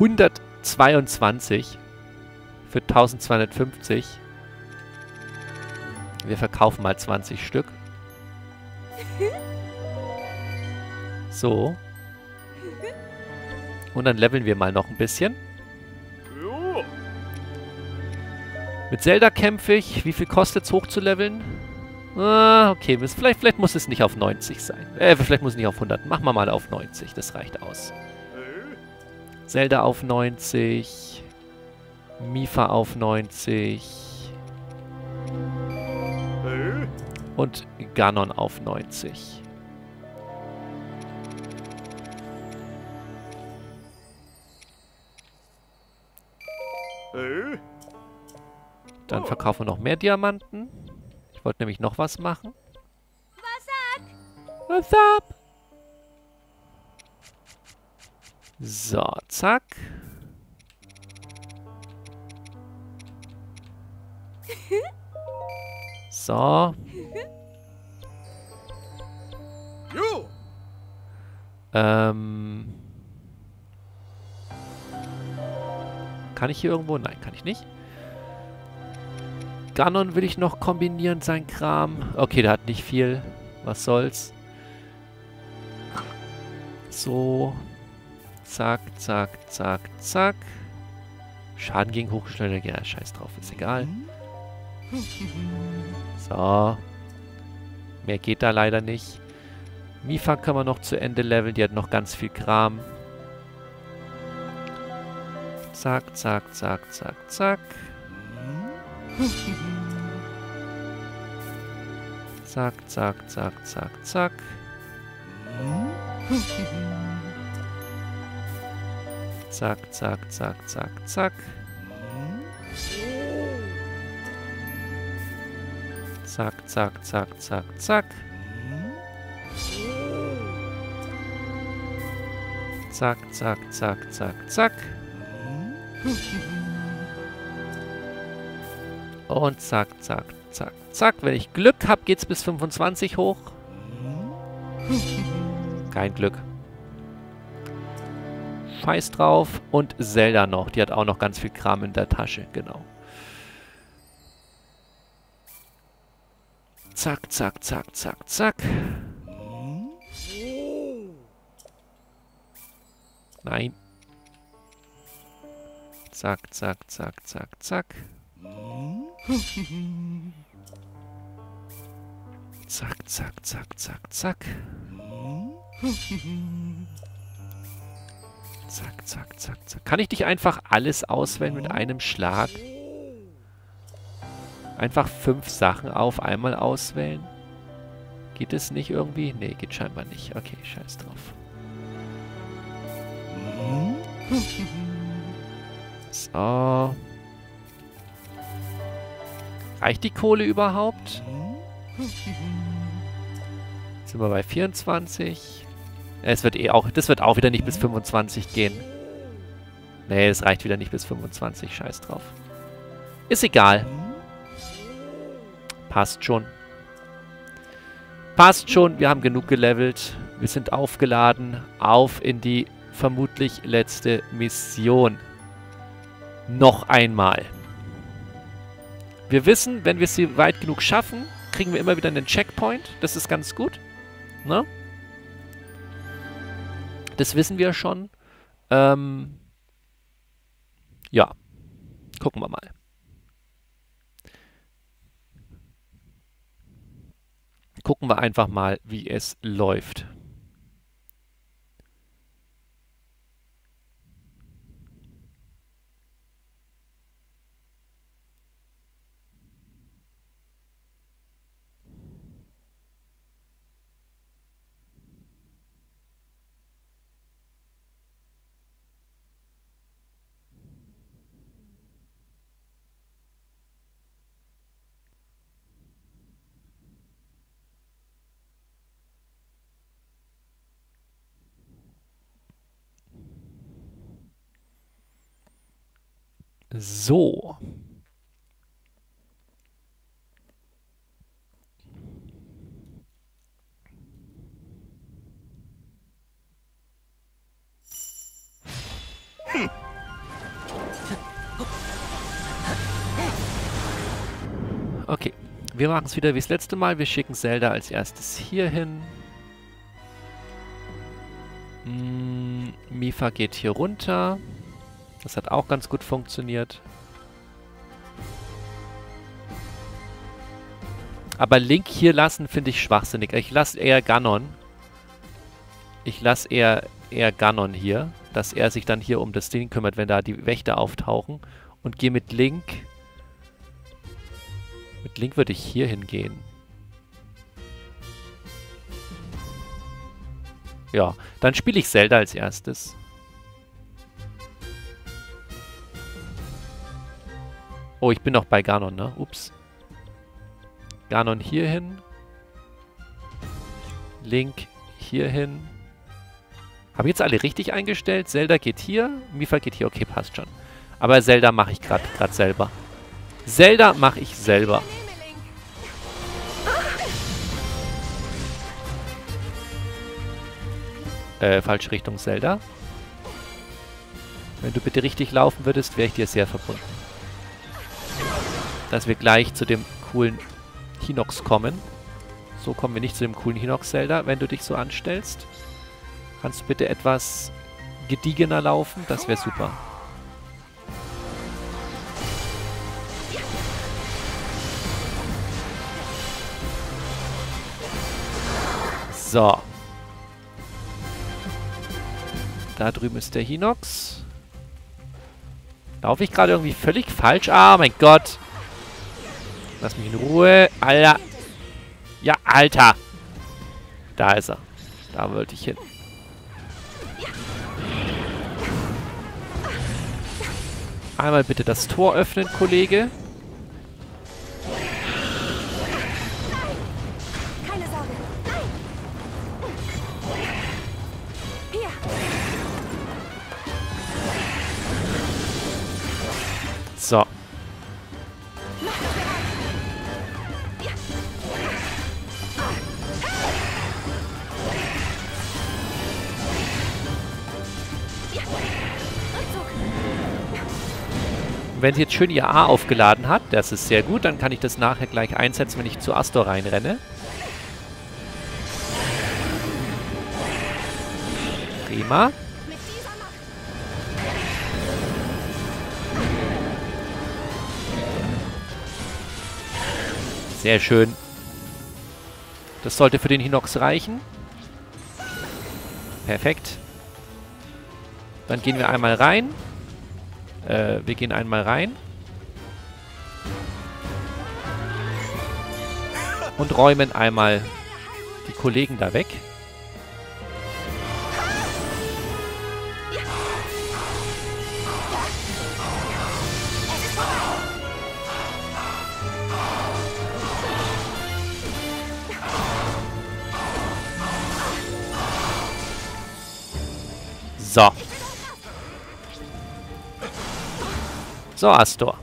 hundertzweiundzwanzig für eintausendzweihundertfünfzig. Wir verkaufen mal zwanzig Stück. So. Und dann leveln wir mal noch ein bisschen. Mit Zelda kämpfe ich. Wie viel kostet es, hoch zu leveln? Ah, okay. Vielleicht, vielleicht muss es nicht auf neunzig sein. Äh, vielleicht muss es nicht auf hundert. Machen wir mal auf neunzig. Das reicht aus. Zelda auf neunzig. Mifa auf neunzig. Und Ganon auf neunzig. Dann verkaufen wir noch mehr Diamanten. Ich wollte nämlich noch was machen. What's up? What's up? So, zack. So. Ähm... Kann ich hier irgendwo? Nein, kann ich nicht. Ganon will ich noch kombinieren, sein Kram. Okay, der hat nicht viel. Was soll's. So. Zack, zack, zack, zack. Schaden gegen Hochschneider. Ja, scheiß drauf, ist egal. So. Mehr geht da leider nicht. Mifa kann man noch zu Ende leveln. Die hat noch ganz viel Kram. Zack, zack, zack, zack, zack. Zack, zack, zack, zack, zack. Zack, zack, zack, zack, zack. Zack, zack, zack, zack, zack. Zack, zack, zack, zack, zack. Und zack, zack, zack, zack. Wenn ich Glück habe, geht's bis fünfundzwanzig hoch. Kein Glück. Scheiß drauf. Und Zelda noch. Die hat auch noch ganz viel Kram in der Tasche. Genau. Zack, zack, zack, zack, zack. Nein. Zack, zack, zack, zack, zack. Zack, zack, zack, zack, zack. Zack, zack, zack, zack. Kann ich nicht einfach alles auswählen mit einem Schlag? Einfach fünf Sachen auf einmal auswählen? Geht es nicht irgendwie? Nee, geht scheinbar nicht. Okay, scheiß drauf. So. Reicht die Kohle überhaupt? Jetzt sind wir bei vierundzwanzig. Es wird eh auch, das wird auch wieder nicht bis fünfundzwanzig gehen. Nee, es reicht wieder nicht bis fünfundzwanzig. Scheiß drauf. Ist egal. Passt schon. Passt schon. Wir haben genug gelevelt. Wir sind aufgeladen. Auf in die vermutlich letzte Mission. Noch einmal. Wir wissen, wenn wir sie weit genug schaffen, kriegen wir immer wieder einen Checkpoint. Das ist ganz gut. Ne? Das wissen wir schon. Ähm, ja. Gucken wir mal. Gucken wir einfach mal, wie es läuft. So. Hm. Okay, wir machen es wieder wie das letzte Mal. Wir schicken Zelda als erstes hier hin. Hm, Mifa geht hier runter. Das hat auch ganz gut funktioniert. Aber Link hier lassen finde ich schwachsinnig. Ich lasse eher Ganon. Ich lasse eher, eher Ganon hier, dass er sich dann hier um das Ding kümmert, wenn da die Wächter auftauchen. Und gehe mit Link. Mit Link würde ich hier hingehen. Ja, dann spiele ich Zelda als erstes. Oh, ich bin noch bei Ganon, ne? Ups. Ganon hierhin. Link hierhin. Habe ich jetzt alle richtig eingestellt? Zelda geht hier. Mifa geht hier. Okay, passt schon. Aber Zelda mache ich gerade gerade selber. Zelda mache ich selber. Äh, falsche Richtung, Zelda. Wenn du bitte richtig laufen würdest, wäre ich dir sehr verbunden. Dass wir gleich zu dem coolen Hinox kommen. So kommen wir nicht zu dem coolen Hinox-Zelda, wenn du dich so anstellst. Kannst du bitte etwas gediegener laufen? Das wäre super. So. Da drüben ist der Hinox. Laufe ich gerade irgendwie völlig falsch? Ah, mein Gott. Lass mich in Ruhe. Alter. Ja, Alter. Da ist er. Da wollte ich hin. Einmal bitte das Tor öffnen, Kollege. So. Wenn sie jetzt schön ihr A aufgeladen hat, das ist sehr gut, dann kann ich das nachher gleich einsetzen, wenn ich zu Astor reinrenne. Prima. Sehr schön. Das sollte für den Hinox reichen. Perfekt. Dann gehen wir einmal rein. Äh, wir gehen einmal rein. Und räumen einmal die Kollegen da weg. So. So, Astor.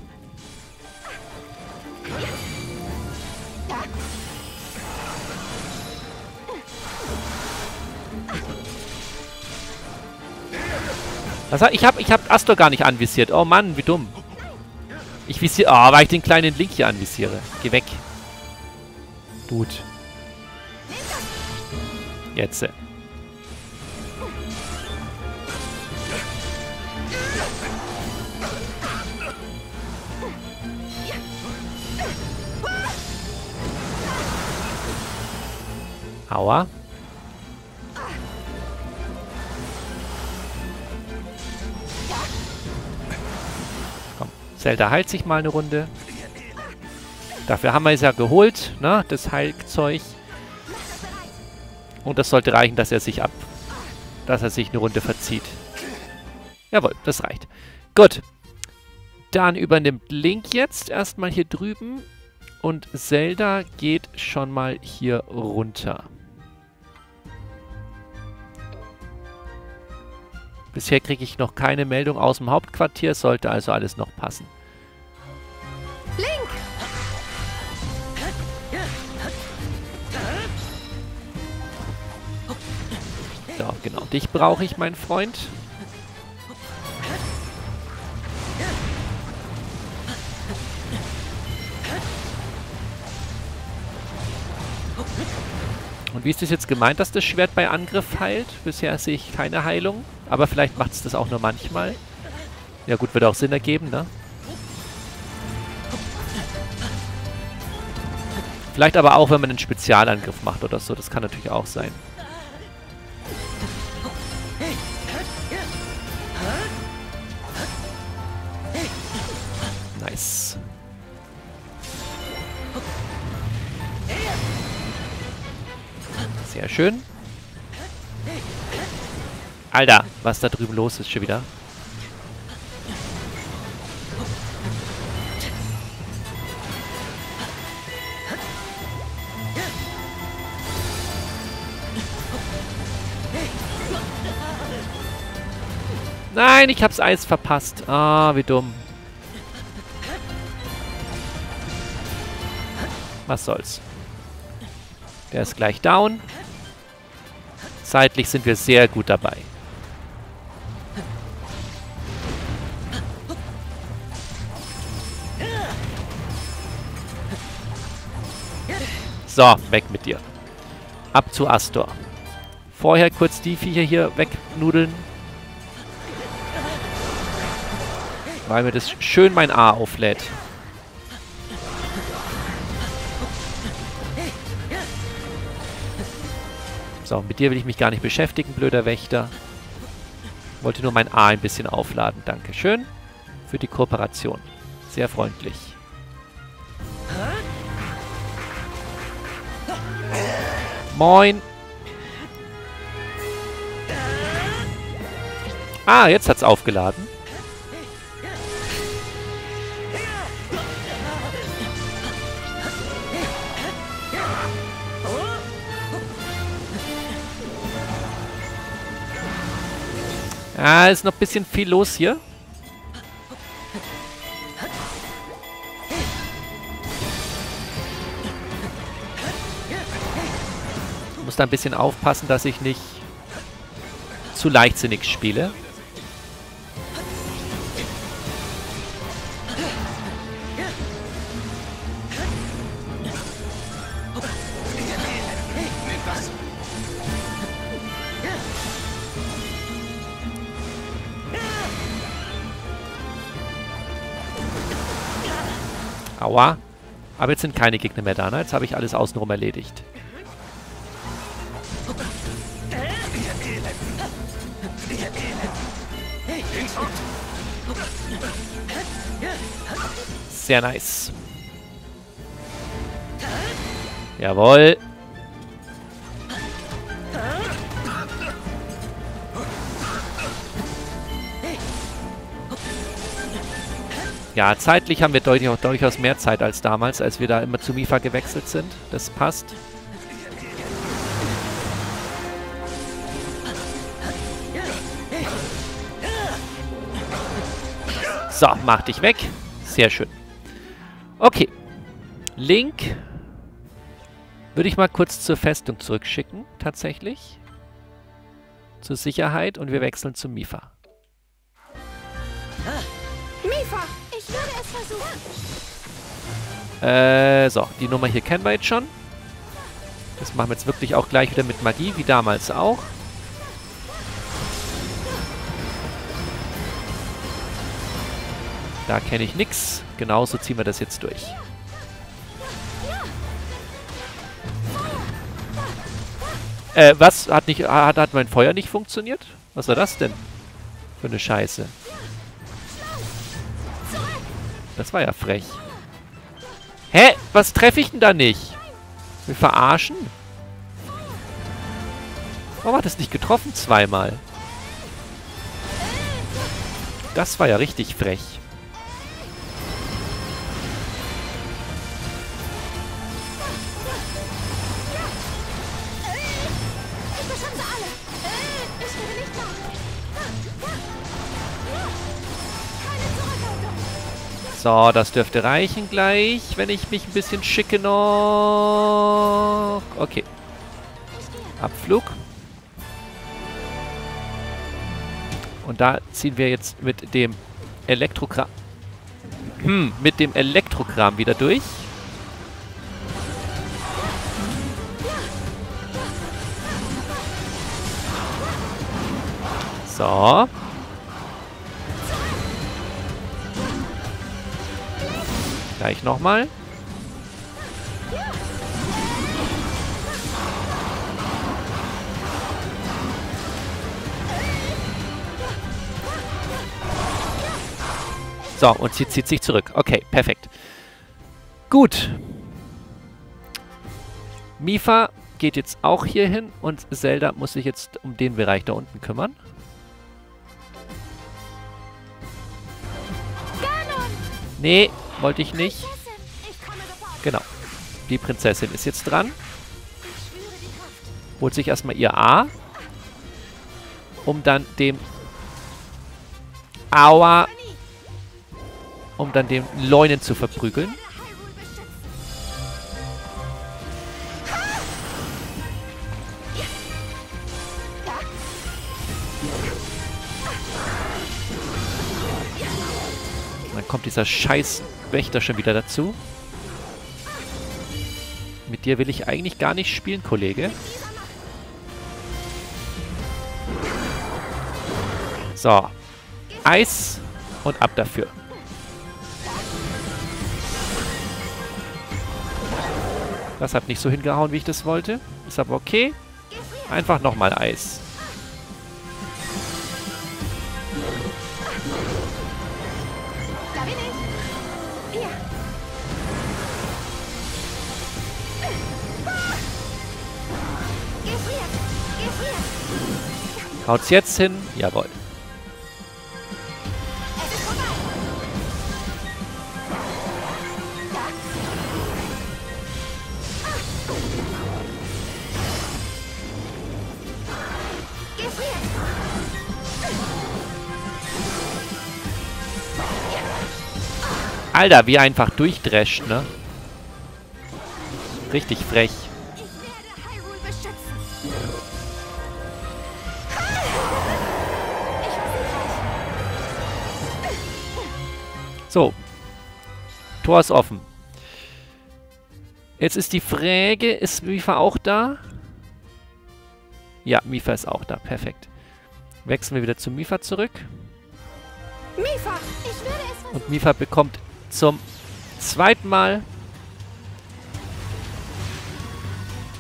Das, ich hab, ich hab Astor gar nicht anvisiert. Oh Mann, wie dumm. Ich visiere... Oh, weil ich den kleinen Link hier anvisiere. Geh weg. Dude. Jetzt. Äh. Aua. Komm, Zelda heilt sich mal eine Runde. Dafür haben wir es ja geholt, ne? Das Heilzeug. Und das sollte reichen, dass er sich ab... dass er sich eine Runde verzieht. Jawohl, das reicht. Gut. Dann übernimmt Link jetzt erstmal hier drüben. Und Zelda geht schon mal hier runter. Bisher kriege ich noch keine Meldung aus dem Hauptquartier, sollte also alles noch passen. Link! So, genau. Dich brauche ich, mein Freund. Und wie ist das jetzt gemeint, dass das Schwert bei Angriff heilt? Bisher sehe ich keine Heilung. Aber vielleicht macht es das auch nur manchmal. Ja gut, würde auch Sinn ergeben, ne? Vielleicht aber auch, wenn man einen Spezialangriff macht oder so. Das kann natürlich auch sein. Nice. Sehr schön. Alter, was da drüben los ist schon wieder. Nein, ich hab's Eis verpasst. Ah, wie dumm. Was soll's. Der ist gleich down. Zeitlich sind wir sehr gut dabei. So, weg mit dir. Ab zu Astor. Vorher kurz die Viecher hier wegnudeln. Weil mir das schön mein A auflädt. So, mit dir will ich mich gar nicht beschäftigen, blöder Wächter. Wollte nur mein A ein bisschen aufladen. Dankeschön für die Kooperation. Sehr freundlich. Moin. Ah, jetzt hat's aufgeladen. Ah, ist noch ein bisschen viel los hier. Ich muss da ein bisschen aufpassen, dass ich nicht zu leichtsinnig spiele. Aua. Aber jetzt sind keine Gegner mehr da, ne? Jetzt habe ich alles außenrum erledigt. Sehr nice. Jawohl. Ja, zeitlich haben wir deutlich, durchaus mehr Zeit als damals, als wir da immer zu Mifa gewechselt sind. Das passt. So, mach dich weg. Sehr schön. Okay. Link würde ich mal kurz zur Festung zurückschicken, tatsächlich. Zur Sicherheit, und wir wechseln zu Mifa. Mifa, ich würde es versuchen. Äh, so, die Nummer hier kennen wir jetzt schon. Das machen wir jetzt wirklich auch gleich wieder mit Magie, wie damals auch. Da kenne ich nichts. Genauso ziehen wir das jetzt durch. Äh, was? Hat, nicht, hat, hat mein Feuer nicht funktioniert? Was war das denn für eine Scheiße? Das war ja frech. Hä? Was treffe ich denn da nicht? Wir verarschen? Warum hat das nicht getroffen zweimal? Das war ja richtig frech. So, das dürfte reichen gleich, wenn ich mich ein bisschen schicke noch. Okay. Abflug. Und da ziehen wir jetzt mit dem Elektrogramm mit dem Elektrogramm wieder durch. So. Gleich nochmal. So, und sie zieht sich zurück. Okay, perfekt. Gut. Mifa geht jetzt auch hier hin und Zelda muss sich jetzt um den Bereich da unten kümmern. Nee. Wollte ich nicht. Genau. Die Prinzessin ist jetzt dran. Holt sich erstmal ihr A. Um dann dem... Aua. Um dann dem Leunen zu verprügeln. Dann kommt dieser scheiß... Wächter schon wieder dazu. Mit dir will ich eigentlich gar nicht spielen, Kollege. So. Eis und ab dafür. Das hat nicht so hingehauen, wie ich das wollte. Ist aber okay. Einfach nochmal Eis. Haut's jetzt hin? Jawohl. Alter, wie einfach durchdrescht, ne? Richtig frech. So. Tor ist offen. Jetzt ist die Frage, ist Mifa auch da? Ja, Mifa ist auch da. Perfekt. Wechseln wir wieder zu Mifa zurück. Mifa, ich würde es. Und Mifa bekommt zum zweiten Mal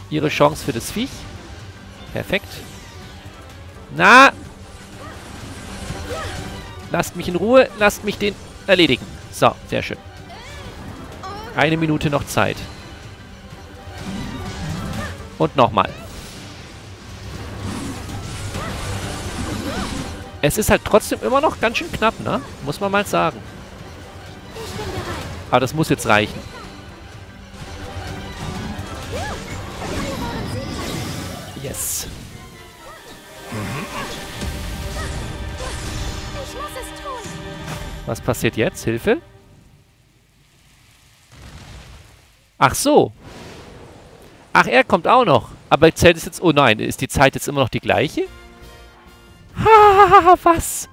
Ihre Chance für das Viech. Perfekt. Na! Lasst mich in Ruhe. Lasst mich den erledigen. So, sehr schön. Eine Minute noch Zeit. Und nochmal. Es ist halt trotzdem immer noch ganz schön knapp, ne? Muss man mal sagen. Aber das muss jetzt reichen. Yes. Was passiert jetzt? Hilfe? Ach so. Ach, er kommt auch noch. Aber zählt es jetzt... Oh nein, ist die Zeit jetzt immer noch die gleiche? Hahaha, was?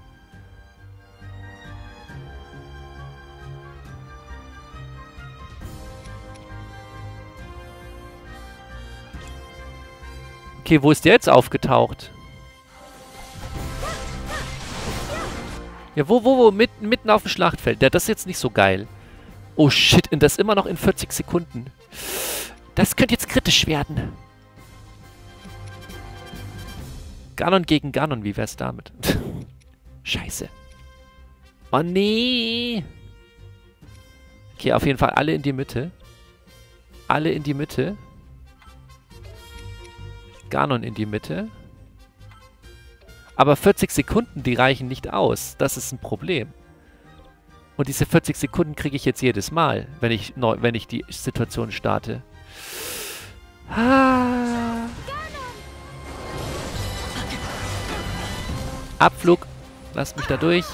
Okay, wo ist der jetzt aufgetaucht? Ja, wo, wo, wo, mitten, mitten auf dem Schlachtfeld. Ja, das ist jetzt nicht so geil. Oh shit, und das immer noch in vierzig Sekunden. Das könnte jetzt kritisch werden. Ganon gegen Ganon, wie wär's damit? Scheiße. Oh nee. Okay, auf jeden Fall alle in die Mitte. Alle in die Mitte. Ganon in die Mitte. Aber vierzig Sekunden, die reichen nicht aus. Das ist ein Problem. Und diese vierzig Sekunden kriege ich jetzt jedes Mal, wenn ich, neu, wenn ich die Situation starte. Ah. Abflug. Lass mich da durch.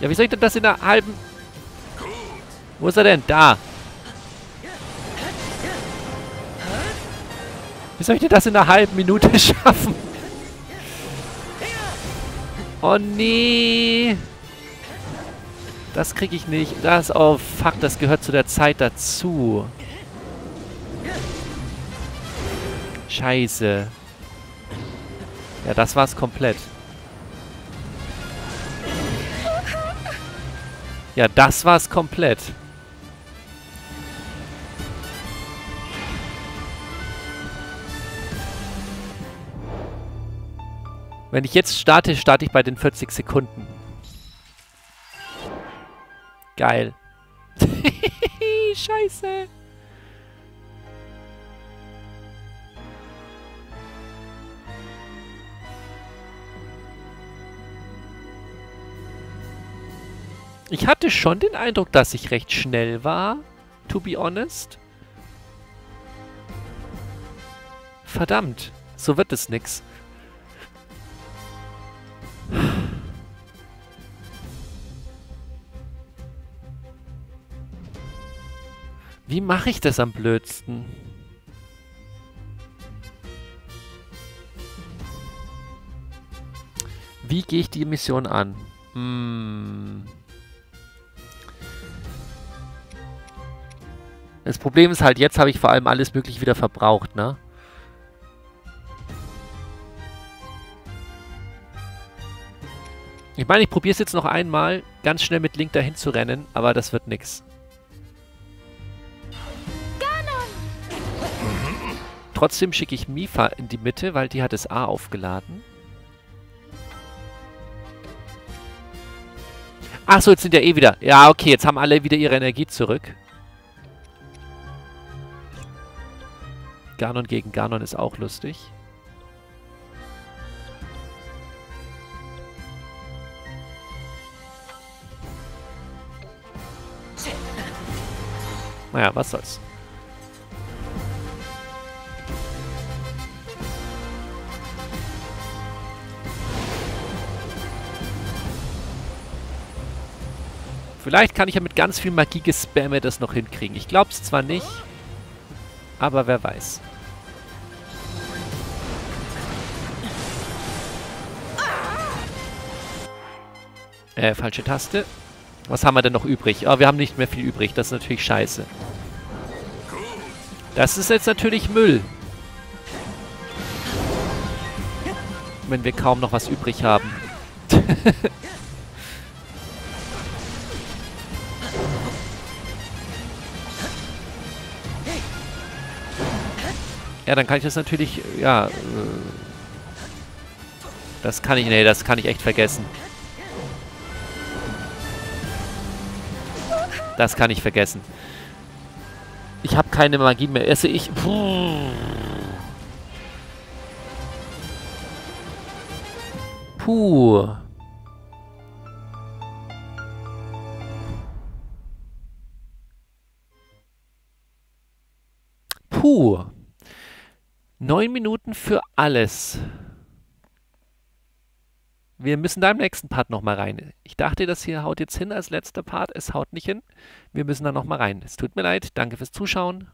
Ja, wie soll ich denn das in der halben... Wo ist er denn? Da. Wie soll ich denn das in einer halben Minute schaffen? Oh nee. Das kriege ich nicht. Das, oh fuck, das gehört zu der Zeit dazu. Scheiße. Ja, das war's komplett. Ja, das war's komplett. Wenn ich jetzt starte, starte ich bei den vierzig Sekunden. Geil. Scheiße. Ich hatte schon den Eindruck, dass ich recht schnell war, to be honest. Verdammt, so wird es nix. Wie mache ich das am blödsten? Wie gehe ich die Mission an? Hm. Das Problem ist halt, jetzt habe ich vor allem alles Mögliche wieder verbraucht, ne? Ich meine, ich probiere es jetzt noch einmal, ganz schnell mit Link dahin zu rennen, aber das wird nix. Trotzdem schicke ich Mifa in die Mitte, weil die hat das A aufgeladen. Achso, jetzt sind ja eh wieder. Ja, okay, jetzt haben alle wieder ihre Energie zurück. Ganon gegen Ganon ist auch lustig. Naja, was soll's. Vielleicht kann ich ja mit ganz viel Magie gespamme das noch hinkriegen. Ich glaub's zwar nicht, aber wer weiß. Äh, falsche Taste. Was haben wir denn noch übrig? Oh, wir haben nicht mehr viel übrig. Das ist natürlich scheiße. Das ist jetzt natürlich Müll. Wenn wir kaum noch was übrig haben. Ja, dann kann ich das natürlich, ja, äh, das kann ich, nee, das kann ich echt vergessen. Das kann ich vergessen. Ich habe keine Magie mehr. Esse ich... Puh. Puh. Puh. Neun Minuten für alles. Wir müssen da im nächsten Part nochmal rein. Ich dachte, das hier haut jetzt hin als letzter Part. Es haut nicht hin. Wir müssen da nochmal rein. Es tut mir leid. Danke fürs Zuschauen.